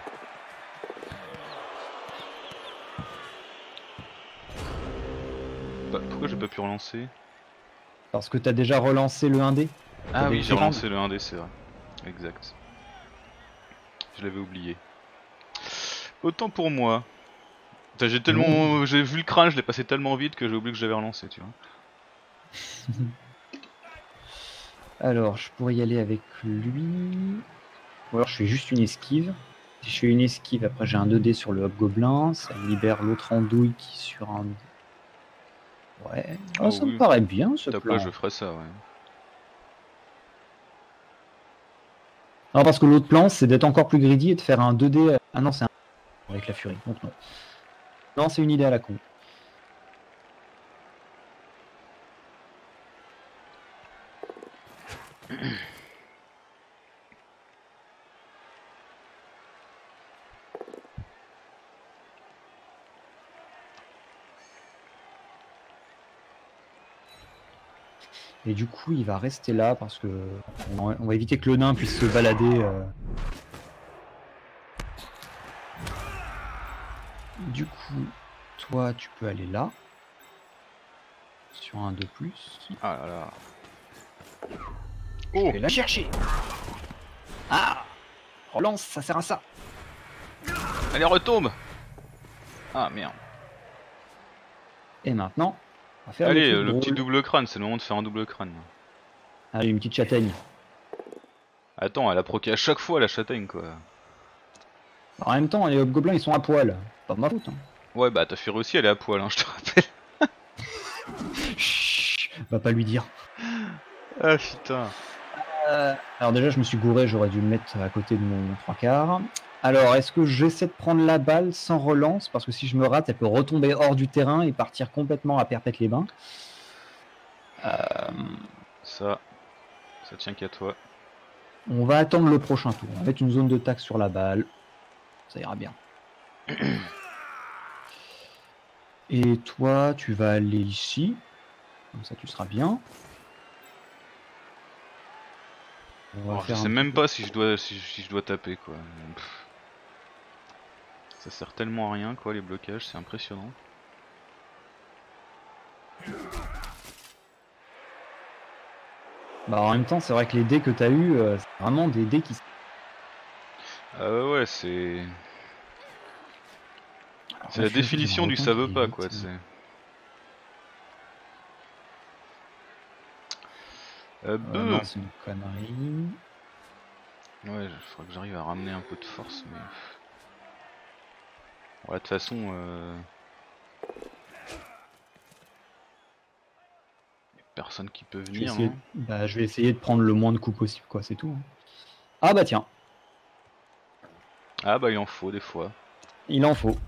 Bah, pourquoi j'ai pas pu relancer? Parce que t'as déjà relancé le un dé? Ah oui, j'ai relancé le un dé, c'est vrai. Exact. Je l'avais oublié. Autant pour moi. J'ai tellement, mmh. j'ai vu le crâne, je l'ai passé tellement vite que j'ai oublié que j'avais relancé, tu vois. Alors, je pourrais y aller avec lui. Ou alors, je fais juste une esquive. Si je fais une esquive, après j'ai un deux dé sur le hobgoblin, ça libère l'autre andouille qui sur un. Ouais. Oh, oh, ça oui. me paraît bien ce plan. T'as pas, je ferais ça, ouais. Non, parce que l'autre plan, c'est d'être encore plus greedy et de faire un deux dé. Ah non, c'est un avec la furie, donc non. Non, c'est une idée à la con. Et du coup, il va rester là parce que on va éviter que le nain puisse se balader. Euh... Du coup, toi, tu peux aller là. Sur un de plus. Ah là là. Oh, je vais la chercher. Ah, relance, ça sert à ça. Allez, retombe. Ah merde. Et maintenant, on va faire Allez, le, le petit double crâne, c'est le moment de faire un double crâne. Allez, une petite châtaigne. Attends, elle a proqué à chaque fois la châtaigne quoi. En même temps, les hobgoblins ils sont à poil. Pas ma faute. Hein. Ouais, bah ta furie aussi elle est à poil, hein, je te rappelle. Chut, va pas lui dire. Ah putain. Euh, alors, déjà, je me suis gouré, j'aurais dû me mettre à côté de mon trois quarts. Alors, est-ce que j'essaie de prendre la balle sans relance? Parce que si je me rate, elle peut retomber hors du terrain et partir complètement à perpète les bains. Euh... Ça, ça tient qu'à toi. On va attendre le prochain tour. On va mettre une zone de taxe sur la balle. Ça ira bien. Et toi, tu vas aller ici. Comme ça, tu seras bien. Alors, je sais même pas si je dois si, si je dois taper quoi. Pff. Ça sert tellement à rien quoi les blocages, c'est impressionnant. Bah en même temps, c'est vrai que les dés que t'as eu, euh, c'est vraiment des dés qui. Ah euh, ouais, c'est... C'est la définition du ça veut pas, quoi, c'est... Euh, euh, c'est une connerie... Ouais, il faudrait que j'arrive à ramener un peu de force, mais... Bon, là, de toute façon... Euh... Personne qui peut venir. Je vais, hein. de... bah, je vais essayer de prendre le moins de coups possible, quoi, c'est tout. Ah bah tiens. Ah bah il en faut des fois. Il en faut.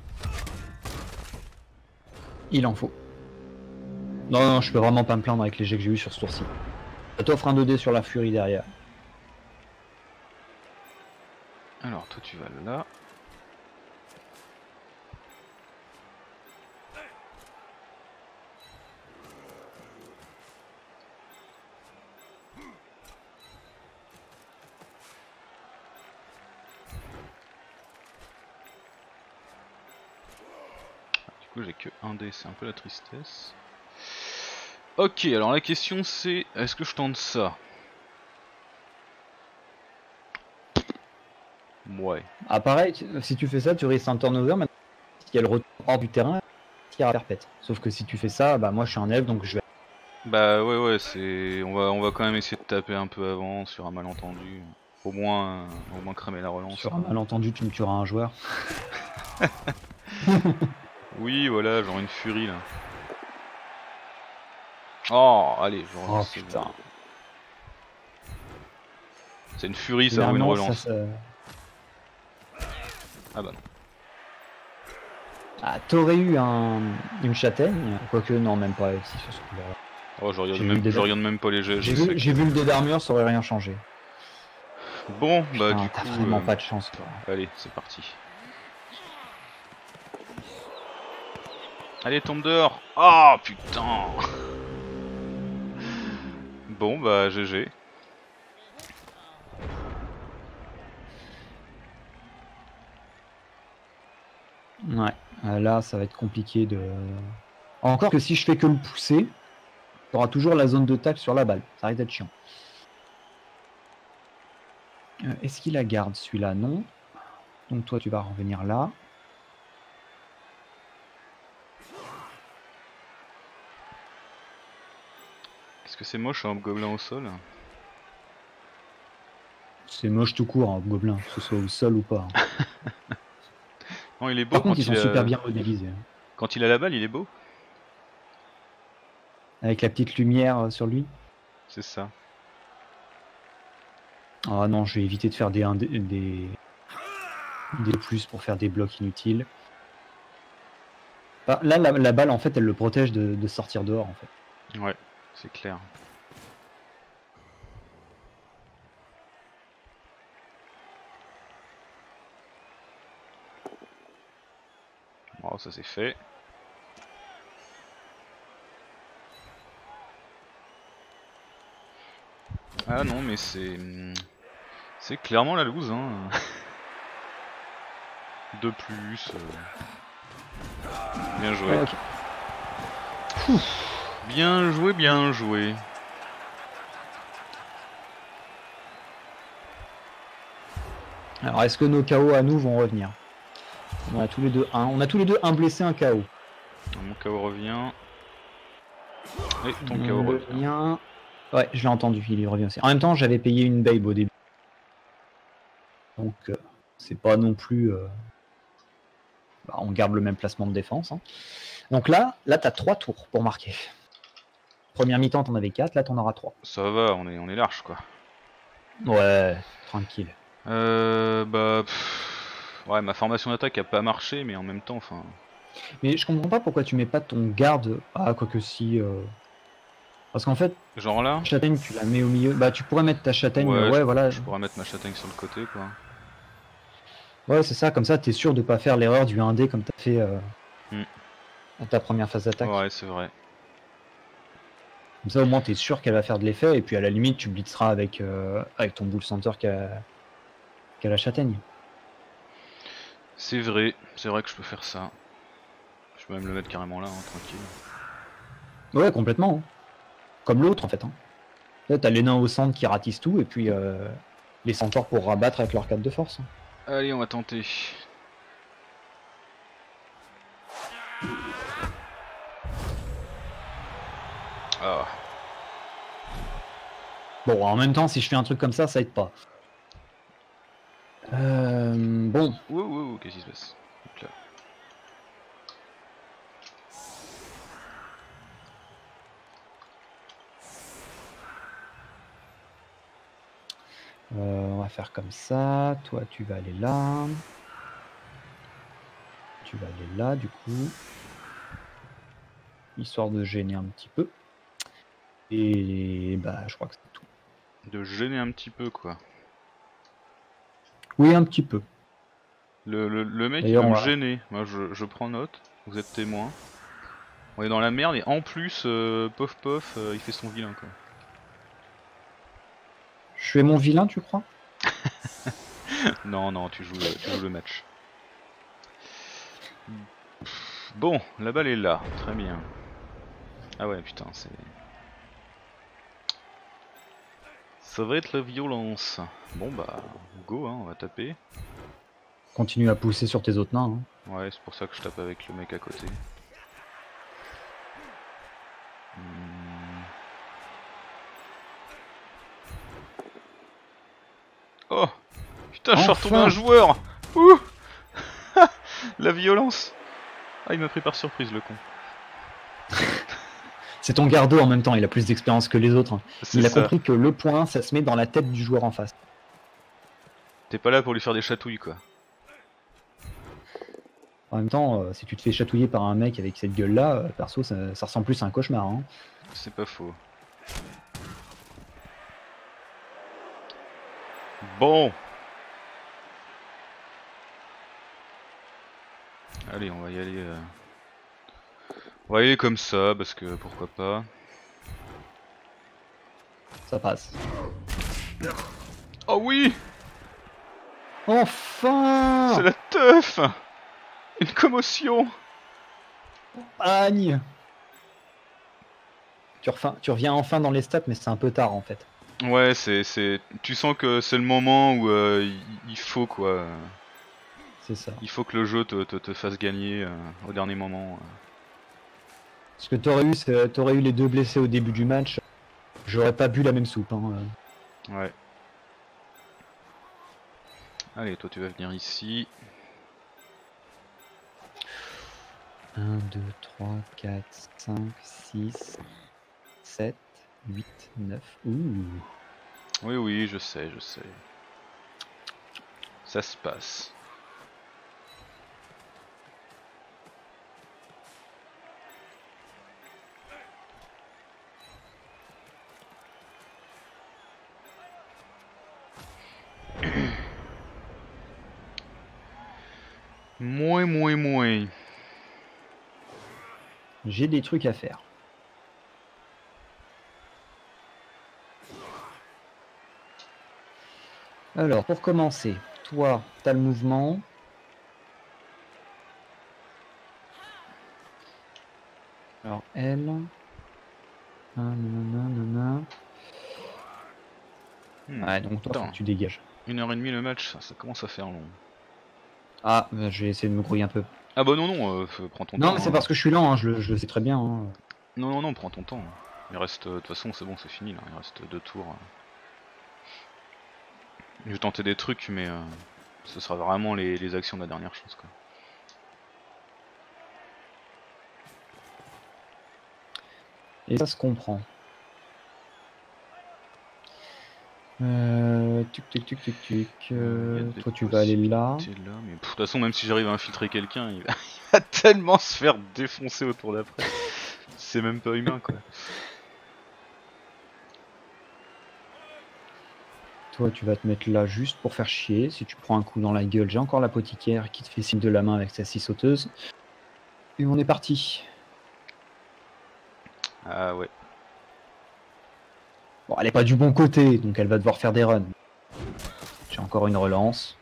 Il en faut. Non, non, je peux vraiment pas me plaindre avec les jets que j'ai eu sur ce tour-ci. Ça t'offre un deux dés sur la furie derrière. Alors toi tu vas là. J'ai que un dé, c'est un peu la tristesse. Ok, alors la question c'est, est-ce que je tente ça? Ouais. Ah pareil, si tu fais ça, tu risques un turnover, maintenant si elle retourne hors du terrain, elle tire à perpète. Sauf que si tu fais ça, bah moi je suis un elfe, donc je vais... Bah ouais ouais, c'est... On va, on va quand même essayer de taper un peu avant, sur un malentendu. Au moins, au moins cramer la relance. Sur un malentendu, tu me tueras un joueur. Oui, voilà, genre une furie là. Oh, allez, je relance. Oh, putain. C'est une furie ça ou une relance ça, ça... Ah bah non. Ah, t'aurais eu un... une châtaigne? Quoique, non, même pas ici sur ce coup-là. Oh, je regarde, même... je regarde même pas les jets. J'ai vu... vu le dé d'armure, ça aurait rien changé. Bon, putain, bah du coup. T'as vraiment euh... pas de chance toi. Allez, c'est parti. Allez, tombe dehors. Ah, putain. Bon bah G G. Ouais, là ça va être compliqué de... Encore que si je fais que le pousser, t'auras toujours la zone de tacle sur la balle. Ça risque d'être chiant. Euh, Est-ce qu'il la garde celui-là? Non. Donc toi tu vas revenir là. Est-ce que c'est moche un hobgoblin au sol? C'est moche tout court un hobgoblin, que ce soit au sol ou pas. Non, il est beau. Par contre, quand ils il sont a... super bien modélisés. Quand il a la balle, il est beau. Avec la petite lumière sur lui. C'est ça. Ah non, je vais éviter de faire des des des plus pour faire des blocs inutiles. Bah, là, la, la balle, en fait, elle le protège de, de sortir dehors, en fait. Ouais. C'est clair. Bon, ça c'est fait. Ah non, mais c'est... C'est clairement la loose, hein. De plus... Euh... Bien joué. Okay. Ouf. Bien joué, bien joué. Alors, est-ce que nos K O à nous vont revenir? On a tous les deux un. On a tous les deux un blessé, un K O. Mon K O revient. Et ton K O revient. Ouais, je l'ai entendu, il revient aussi. En même temps, j'avais payé une babe au début. Donc, euh, c'est pas non plus... Euh... Bah, on garde le même placement de défense. Hein. Donc là, là t'as trois tours pour marquer. Première mi-temps, t'en avais quatre, là t'en auras trois. Ça va, on est, on est large quoi. Ouais, tranquille. Euh, bah, pff, ouais, ma formation d'attaque a pas marché, mais en même temps, enfin. Mais je comprends pas pourquoi tu mets pas ton garde. Ah, quoique si. Euh... Parce qu'en fait, genre là, châtaigne, tu la mets au milieu. Bah, tu pourrais mettre ta châtaigne. Ouais, ouais je, voilà. Je pourrais mettre ma châtaigne sur le côté, quoi. Ouais, c'est ça. Comme ça, t'es sûr de pas faire l'erreur du un dé comme t'as fait euh... mm. à ta première phase d'attaque. Ouais, c'est vrai. Comme ça, au moins, t'es sûr qu'elle va faire de l'effet, et puis à la limite, tu blitzeras avec, euh, avec ton boule center qu'à qu'à la châtaigne. C'est vrai, c'est vrai que je peux faire ça. Je peux même le mettre carrément là, hein, tranquille. Ouais, complètement. Hein. Comme l'autre, en fait. Hein. Là, t'as les nains au centre qui ratissent tout, et puis euh, les centaures pour rabattre avec leur quatre de force. Hein. Allez, on va tenter. Ah. Bon, en même temps, si je fais un truc comme ça, ça aide pas. Bon. Ouh, ouh, ouh, qu'est-ce qui se passe? Donc là. Euh, on va faire comme ça. Toi, tu vas aller là. Tu vas aller là, du coup. Histoire de gêner un petit peu. Et bah, je crois que c'est tout. De gêner un petit peu, quoi. Oui, un petit peu. Le, le, le mec il va me gêner. Moi, je, je prends note. Vous êtes témoin. On est dans la merde et en plus, euh, pof pof, euh, il fait son vilain, quoi. Je fais mon vilain, tu crois? Non, non, tu joues, tu joues le match. Bon, la balle est là. Très bien. Ah ouais, putain, c'est... Ça va être la violence. Bon bah, go, hein, on va taper. Continue à pousser sur tes autres nains. Hein. Ouais, c'est pour ça que je tape avec le mec à côté. Hmm. Oh putain, enfin je suis retombé un joueur. Ouh. La violence. Ah, il m'a pris par surprise, le con. C'est ton gardeau en même temps, il a plus d'expérience que les autres. Il a ça. Compris que le point, ça se met dans la tête du joueur en face. T'es pas là pour lui faire des chatouilles, quoi. En même temps, euh, si tu te fais chatouiller par un mec avec cette gueule-là, euh, perso, ça, ça ressemble plus à un cauchemar. Hein. C'est pas faux. Bon. Allez, on va y aller... Euh... On va y aller comme ça, parce que pourquoi pas. Ça passe. Oh oui. Enfin. C'est la teuf. Une commotion. Agne. Tu, tu reviens enfin dans les stats, mais c'est un peu tard en fait. Ouais, c'est... Tu sens que c'est le moment où euh, il faut quoi. C'est ça. Il faut que le jeu te, te, te fasse gagner euh, au dernier moment. Euh. Parce que t'aurais eu, t'aurais eu les deux blessés au début du match, j'aurais pas bu la même soupe. Hein. Ouais. Allez, toi tu vas venir ici. un, deux, trois, quatre, cinq, six, sept, huit, neuf. Ouh. Oui, oui, je sais, je sais. Ça se passe. Moins, moins, moins. J'ai des trucs à faire. Alors, pour commencer, toi, t'as le mouvement. Alors, elle. Ah, nanana, nanana. Ouais, donc toi, attends, tu dégages. Une heure et demie le match, ça, ça commence à faire long. Ah, j'ai essayé de me grouiller un peu. Ah bah non, non, euh, prends ton non, temps. Non, mais c'est hein. Parce que je suis lent, hein, je, le, je le sais très bien. Hein. Non, non, non, prends ton temps. Il reste, de toute façon, c'est bon, c'est fini, là. Il reste deux tours. Je vais tenter des trucs, mais euh, ce sera vraiment les, les actions de la dernière chance, quoi. Et ça se comprend. Euh, tuc tuc tuc tuc tuc. Euh, toi tu vas aller là. là mais... Pff, de toute façon, même si j'arrive à infiltrer quelqu'un, il, va... il va tellement se faire défoncer au tour d'après. C'est même pas humain quoi. Toi tu vas te mettre là juste pour faire chier. Si tu prends un coup dans la gueule, j'ai encore l'apothicaire qui te fait signe de la main avec sa scie sauteuse. Et on est parti. Ah ouais. Bon, elle est pas du bon côté, donc elle va devoir faire des runs. J'ai encore une relance.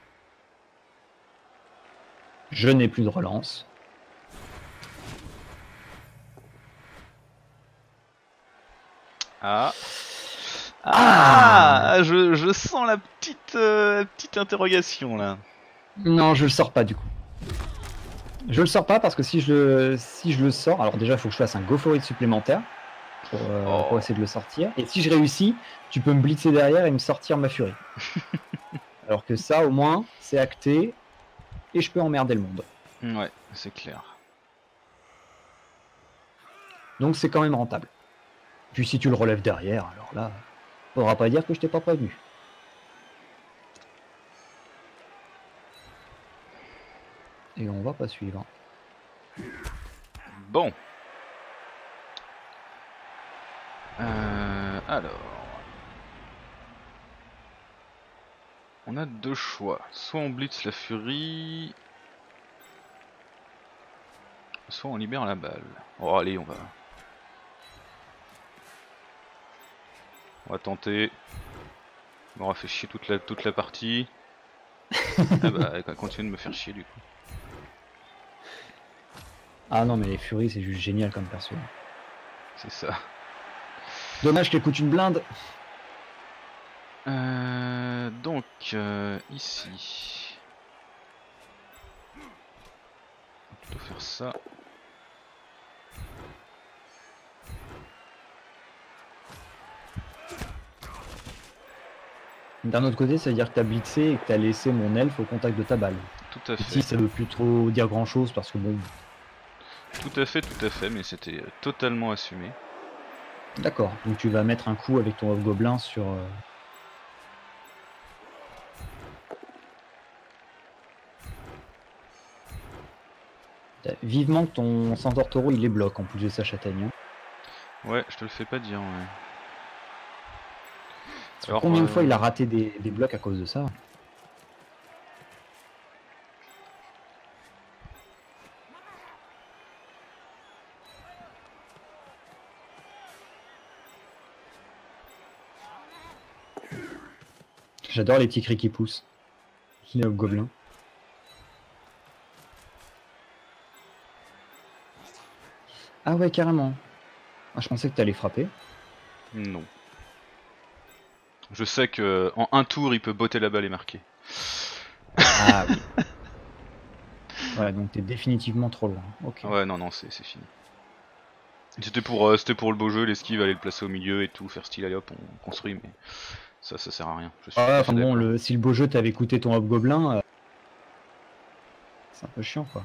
Je n'ai plus de relance. Ah. Ah, ah je, je sens la petite, euh, la petite interrogation, là. Non, je le sors pas, du coup. Je le sors pas, parce que si je, si je le sors... Alors déjà, il faut que je fasse un go for it supplémentaire. Pour, euh, oh. Pour essayer de le sortir. Et si je réussis, tu peux me blitzer derrière et me sortir ma furie. Alors que ça, au moins, c'est acté. et je peux emmerder le monde. Ouais, c'est clair. Donc c'est quand même rentable. Puis si tu le relèves derrière, alors là, faudra pas dire que je t'ai pas prévenu. Et on va pas suivre. Bon. Euh, alors. On a deux choix. Soit on blitz la furie. Soit on libère la balle. Oh allez, on va. On va tenter. On aura fait chier toute la, toute la partie. Ah bah elle continue de me faire chier du coup. Ah non mais les furies c'est juste génial comme perso. C'est ça. Dommage qu'elle coûte une blinde. Euh, donc euh, ici. On va plutôt faire ça. D'un autre côté, ça veut dire que tu as blitzé et que tu as laissé mon elfe au contact de ta balle. Tout à fait. Ici, ça ne veut plus trop dire grand chose parce que bon. Tout à fait, tout à fait, mais c'était totalement assumé. D'accord, donc tu vas mettre un coup avec ton off-gobelin sur... Euh... Vivement que ton centaure taureau il les bloque en plus de sa châtaigne. Ouais, je te le fais pas dire, ouais. Alors, combien de fois euh... il a raté des, des blocs à cause de ça? J'adore les petits cris qui poussent. Les hobgoblins. Ah ouais, carrément. Ah, je pensais que t'allais frapper. Non. Je sais que en un tour, il peut botter la balle et marquer. Ah oui. Voilà, donc t'es définitivement trop loin. Okay. Ouais, non, non, c'est fini. C'était pour, euh, c'était pour le beau jeu, l'esquive, aller le placer au milieu et tout, faire style, allez hop, on construit, mais ça, ça sert à rien. Je suis ah, enfin bon, le, si le beau jeu t'avait coûté ton hobgoblin, euh, c'est un peu chiant, quoi.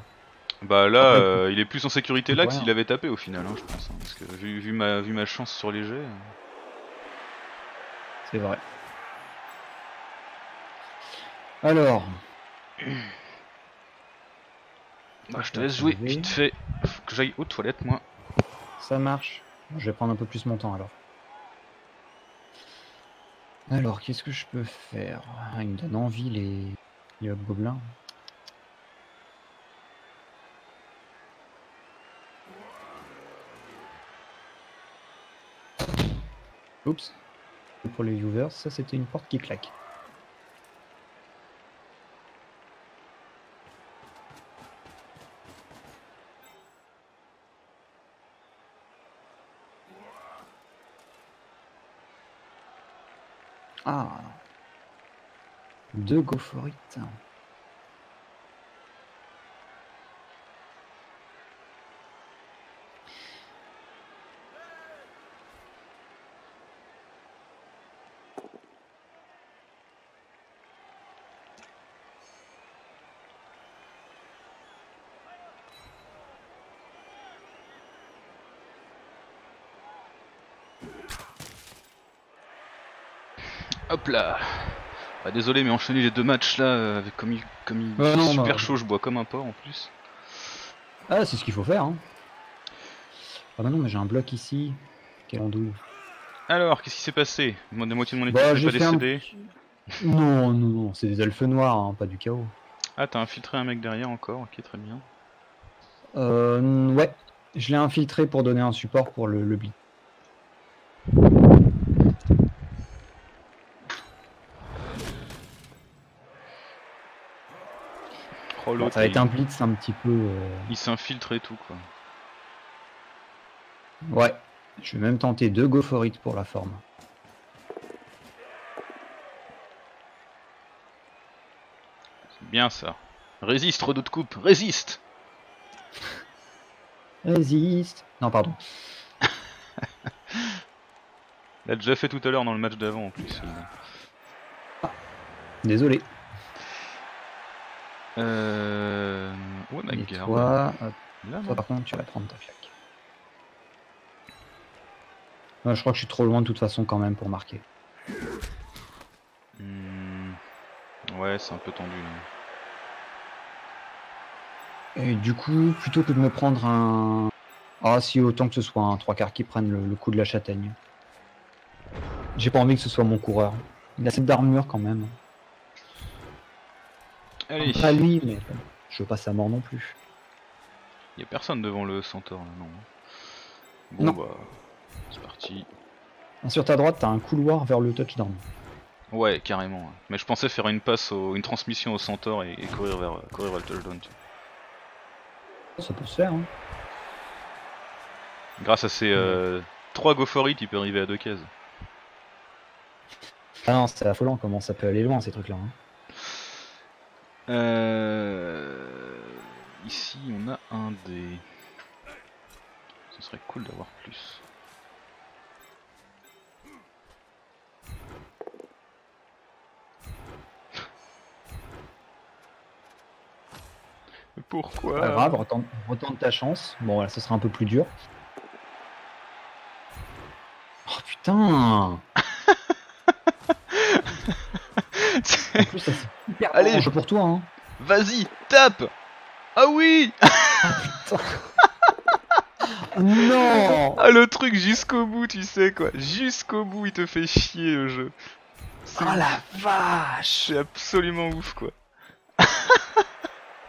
Bah là, après, euh, il est plus en sécurité là que s'il avait tapé au final, hein, je pense, hein, parce que vu, vu, ma, vu ma chance sur les jets... Euh... C'est vrai. Alors. Bah, je te laisse jouer vite fait. Faut que j'aille aux toilettes, moi. Ça marche. Je vais prendre un peu plus mon temps alors. Alors, qu'est-ce que je peux faire? Ah, il me donne envie les, les hobgoblins. Oups. Pour les viewers, ça c'était une porte qui claque. Ah, deux gophorites. Hop là. Bah, désolé mais enchaîner les deux matchs là avec comme il, comme il ouais, non, super bah... chaud, je bois comme un porc en plus. Ah c'est ce qu'il faut faire hein. Ah bah non mais j'ai un bloc ici. Quel andouille. Alors qu'est-ce qui s'est passé? Moi de moitié de mon équipe bah, j'ai pas décédé. Un... Non non non c'est des elfes noirs hein, pas du chaos. Ah t'as infiltré un mec derrière encore, ok très bien. Euh ouais, je l'ai infiltré pour donner un support pour le, le blitz. Bon, ça va être un blitz un petit peu... Euh... Il s'infiltre et tout, quoi. Ouais. Je vais même tenter deux gophorites pour la forme. C'est bien, ça. Résiste, redoute de coupe. Résiste. Résiste. Non, pardon. L'a déjà fait tout à l'heure dans le match d'avant, en plus. Ah. Désolé. Euh... Ouais, ma garde. Toi, hop. Là, toi, par contre, tu vas prendre ta claque. Ouais, je crois que je suis trop loin de toute façon quand même pour marquer. Mmh. Ouais, c'est un peu tendu. Là. Et du coup, plutôt que de me prendre un... Ah si, autant que ce soit un trois quarts qui prenne le, le coup de la châtaigne. J'ai pas envie que ce soit mon coureur. Il a cette d'armure quand même. Allez. Pas lui, mais je veux pas sa mort non plus. Il y a personne devant le centaure là, non. Bon non. Bah, c'est parti. Sur ta droite, t'as un couloir vers le touchdown. Ouais, carrément. Mais je pensais faire une passe, au, une transmission au centaure et, et courir, vers, courir vers le touchdown. Ça peut se faire, hein. Grâce à ces euh, trois go for it, il peut arriver à deux cases. Ah non, c'est affolant comment ça peut aller loin ces trucs là. Hein. Euh... Ici on a un dé. Ce serait cool d'avoir plus. Pourquoi? Pas grave, retente, retente ta chance. Bon voilà, ce sera un peu plus dur. Oh putain. En plus, ça, hyper allez, pour toi. Hein. Vas-y, tape. Ah oui. Non. Ah le truc jusqu'au bout, tu sais quoi. Jusqu'au bout, il te fait chier le jeu. Oh la vache. C'est absolument ouf quoi.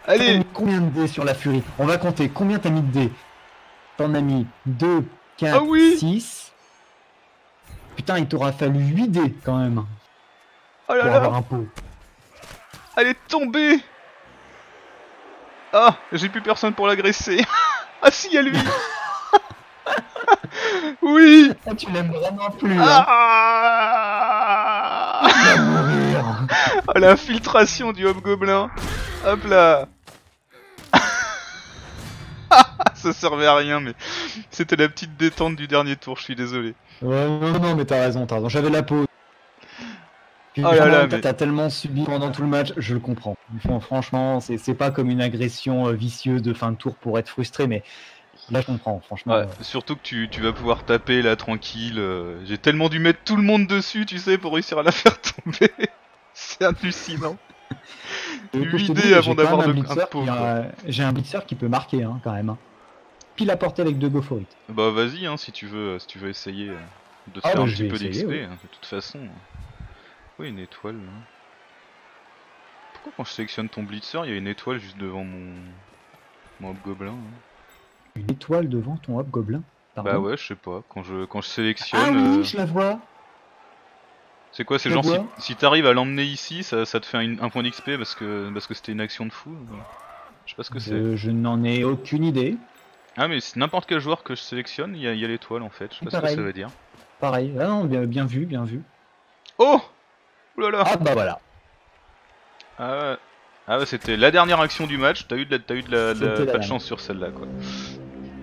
Allez. Combien de dés sur la furie? On va compter. Combien t'as mis de dés? T'en as mis deux, quatre, ah oui six. Putain, il t'aura fallu huit dés quand même. Oh là pour là avoir un pot. Elle est tombée. Ah, j'ai plus personne pour l'agresser. Ah si, il y a lui. Oui. Ah, tu l'aimes vraiment plus. Ah hein. Oh, l'infiltration du hobgoblin. Hop là. Ça servait à rien, mais c'était la petite détente du dernier tour, je suis désolé. Ouais, non, non, mais t'as raison, t'as raison, j'avais la peau. Puis, oh là là, mais... t'as tellement subi pendant tout le match, je le comprends. Bon, franchement, c'est pas comme une agression vicieuse de fin de tour pour être frustré, mais là je comprends, franchement. Ouais, euh... surtout que tu, tu vas pouvoir taper là, tranquille. J'ai tellement dû mettre tout le monde dessus, tu sais, pour réussir à la faire tomber. C'est hallucinant. J'ai avant d'avoir de pauvre. J'ai un blitzer qui peut marquer hein, quand même. Pile à portée avec deux gophorites. Bah vas-y hein, si tu veux, si tu veux essayer de ah, faire bah, un petit peu d'X P ouais. Hein, de toute façon. Oui une étoile. Hein. Pourquoi quand je sélectionne ton blitzer, il y a une étoile juste devant mon mon hobgoblin. Hein. Une étoile devant ton hobgoblin. Bah ouais, je sais pas. Quand je quand je sélectionne. Ah oui, euh... je la vois. C'est quoi, c'est genre si, si t'arrives à l'emmener ici, ça, ça te fait un, un point d'X P parce que parce que c'était une action de fou. Je sais pas ce que c'est. Je n'en ai aucune idée. Ah mais n'importe quel joueur que je sélectionne, il y a, y a l'étoile en fait. Je sais pas pareil. Ce que ça veut dire. Pareil. Ah non, bien, bien vu, bien vu. Oh, oulala. Ah bah voilà. Ah, ah bah c'était la dernière action du match. T'as eu de la, t'as eu de la, de la, la pas dernière. De chance sur celle-là quoi.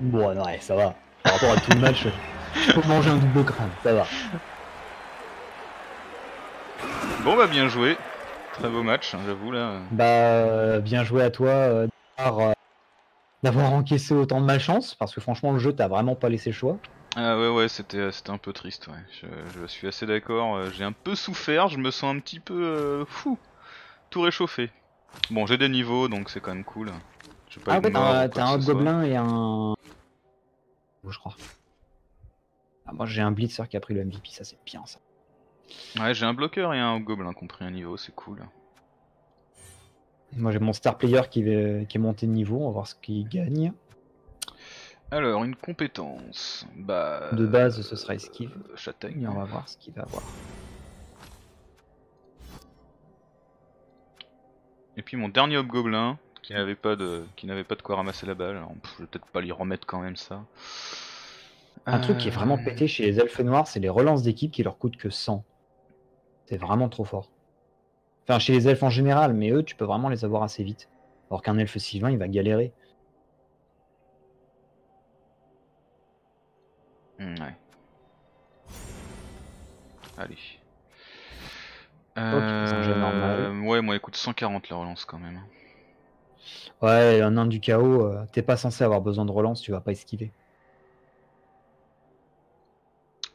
Bon ouais ça va. Par rapport à tout le match, je peux manger un double crâne, ça va. Bon bah bien joué, très beau match, hein, j'avoue là. Bah euh, bien joué à toi euh, d'avoir euh, encaissé autant de malchance, parce que franchement le jeu t'a vraiment pas laissé le choix. Ah ouais ouais c'était c'était un peu triste, ouais. je, je suis assez d'accord, euh, j'ai un peu souffert, je me sens un petit peu euh, fou, tout réchauffé. Bon j'ai des niveaux donc c'est quand même cool. Je vais pas ah ouais t'as t'as un gobelin et un... Oh, je crois. Ah, moi j'ai un blitzer qui a pris le M V P, ça c'est bien ça. Ouais, j'ai un bloqueur et un gobelin qui ont pris un niveau, c'est cool. Moi j'ai mon star player qui, va, qui est monté de niveau, on va voir ce qu'il gagne. Alors, une compétence. Bah, de base, ce sera esquive. Euh, châtaigne. On va voir ce qu'il va avoir. Et puis mon dernier hobgoblin qui n'avait pas de qui n'avait pas de quoi ramasser la balle. Alors, pff, je vais peut-être pas lui remettre quand même ça. Un euh... truc qui est vraiment pété chez les elfes noirs, c'est les relances d'équipe qui leur coûtent que cent. C'est vraiment trop fort. Enfin, chez les elfes en général, mais eux, tu peux vraiment les avoir assez vite. Alors qu'un elfe sylvain, il va galérer. Mmh, ouais. Allez. Euh... Oh, ouais, moi, elle coûte cent quarante la relance quand même. Ouais, un nain du chaos, euh, t'es pas censé avoir besoin de relance, tu vas pas esquiver.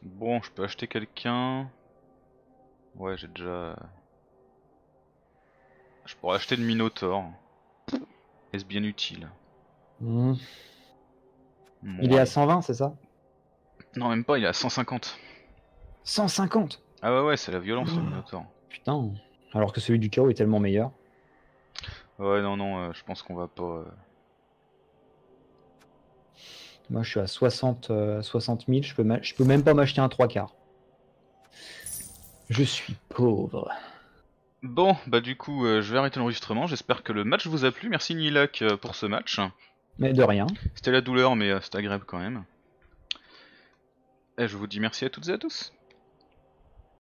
Bon, je peux acheter quelqu'un. Ouais, j'ai déjà... Je pourrais acheter le Minotaur. Est-ce bien utile? Mmh. Ouais. Il est à cent vingt, c'est ça? Non, même pas, il est à cent cinquante. cent cinquante? Ah ouais, ouais, c'est la violence, oh, le Minotaur. Putain, alors que celui du chaos est tellement meilleur. Ouais, non, non, euh, je pense qu'on va pas... Euh... Moi, je suis à soixante, euh, soixante mille, je peux, je peux même pas m'acheter un trois quarts. Je suis pauvre. Bon, bah du coup, euh, je vais arrêter l'enregistrement. J'espère que le match vous a plu. Merci Nilak euh, pour ce match. Mais de rien. C'était la douleur, mais euh, c'était agréable quand même. Et je vous dis merci à toutes et à tous.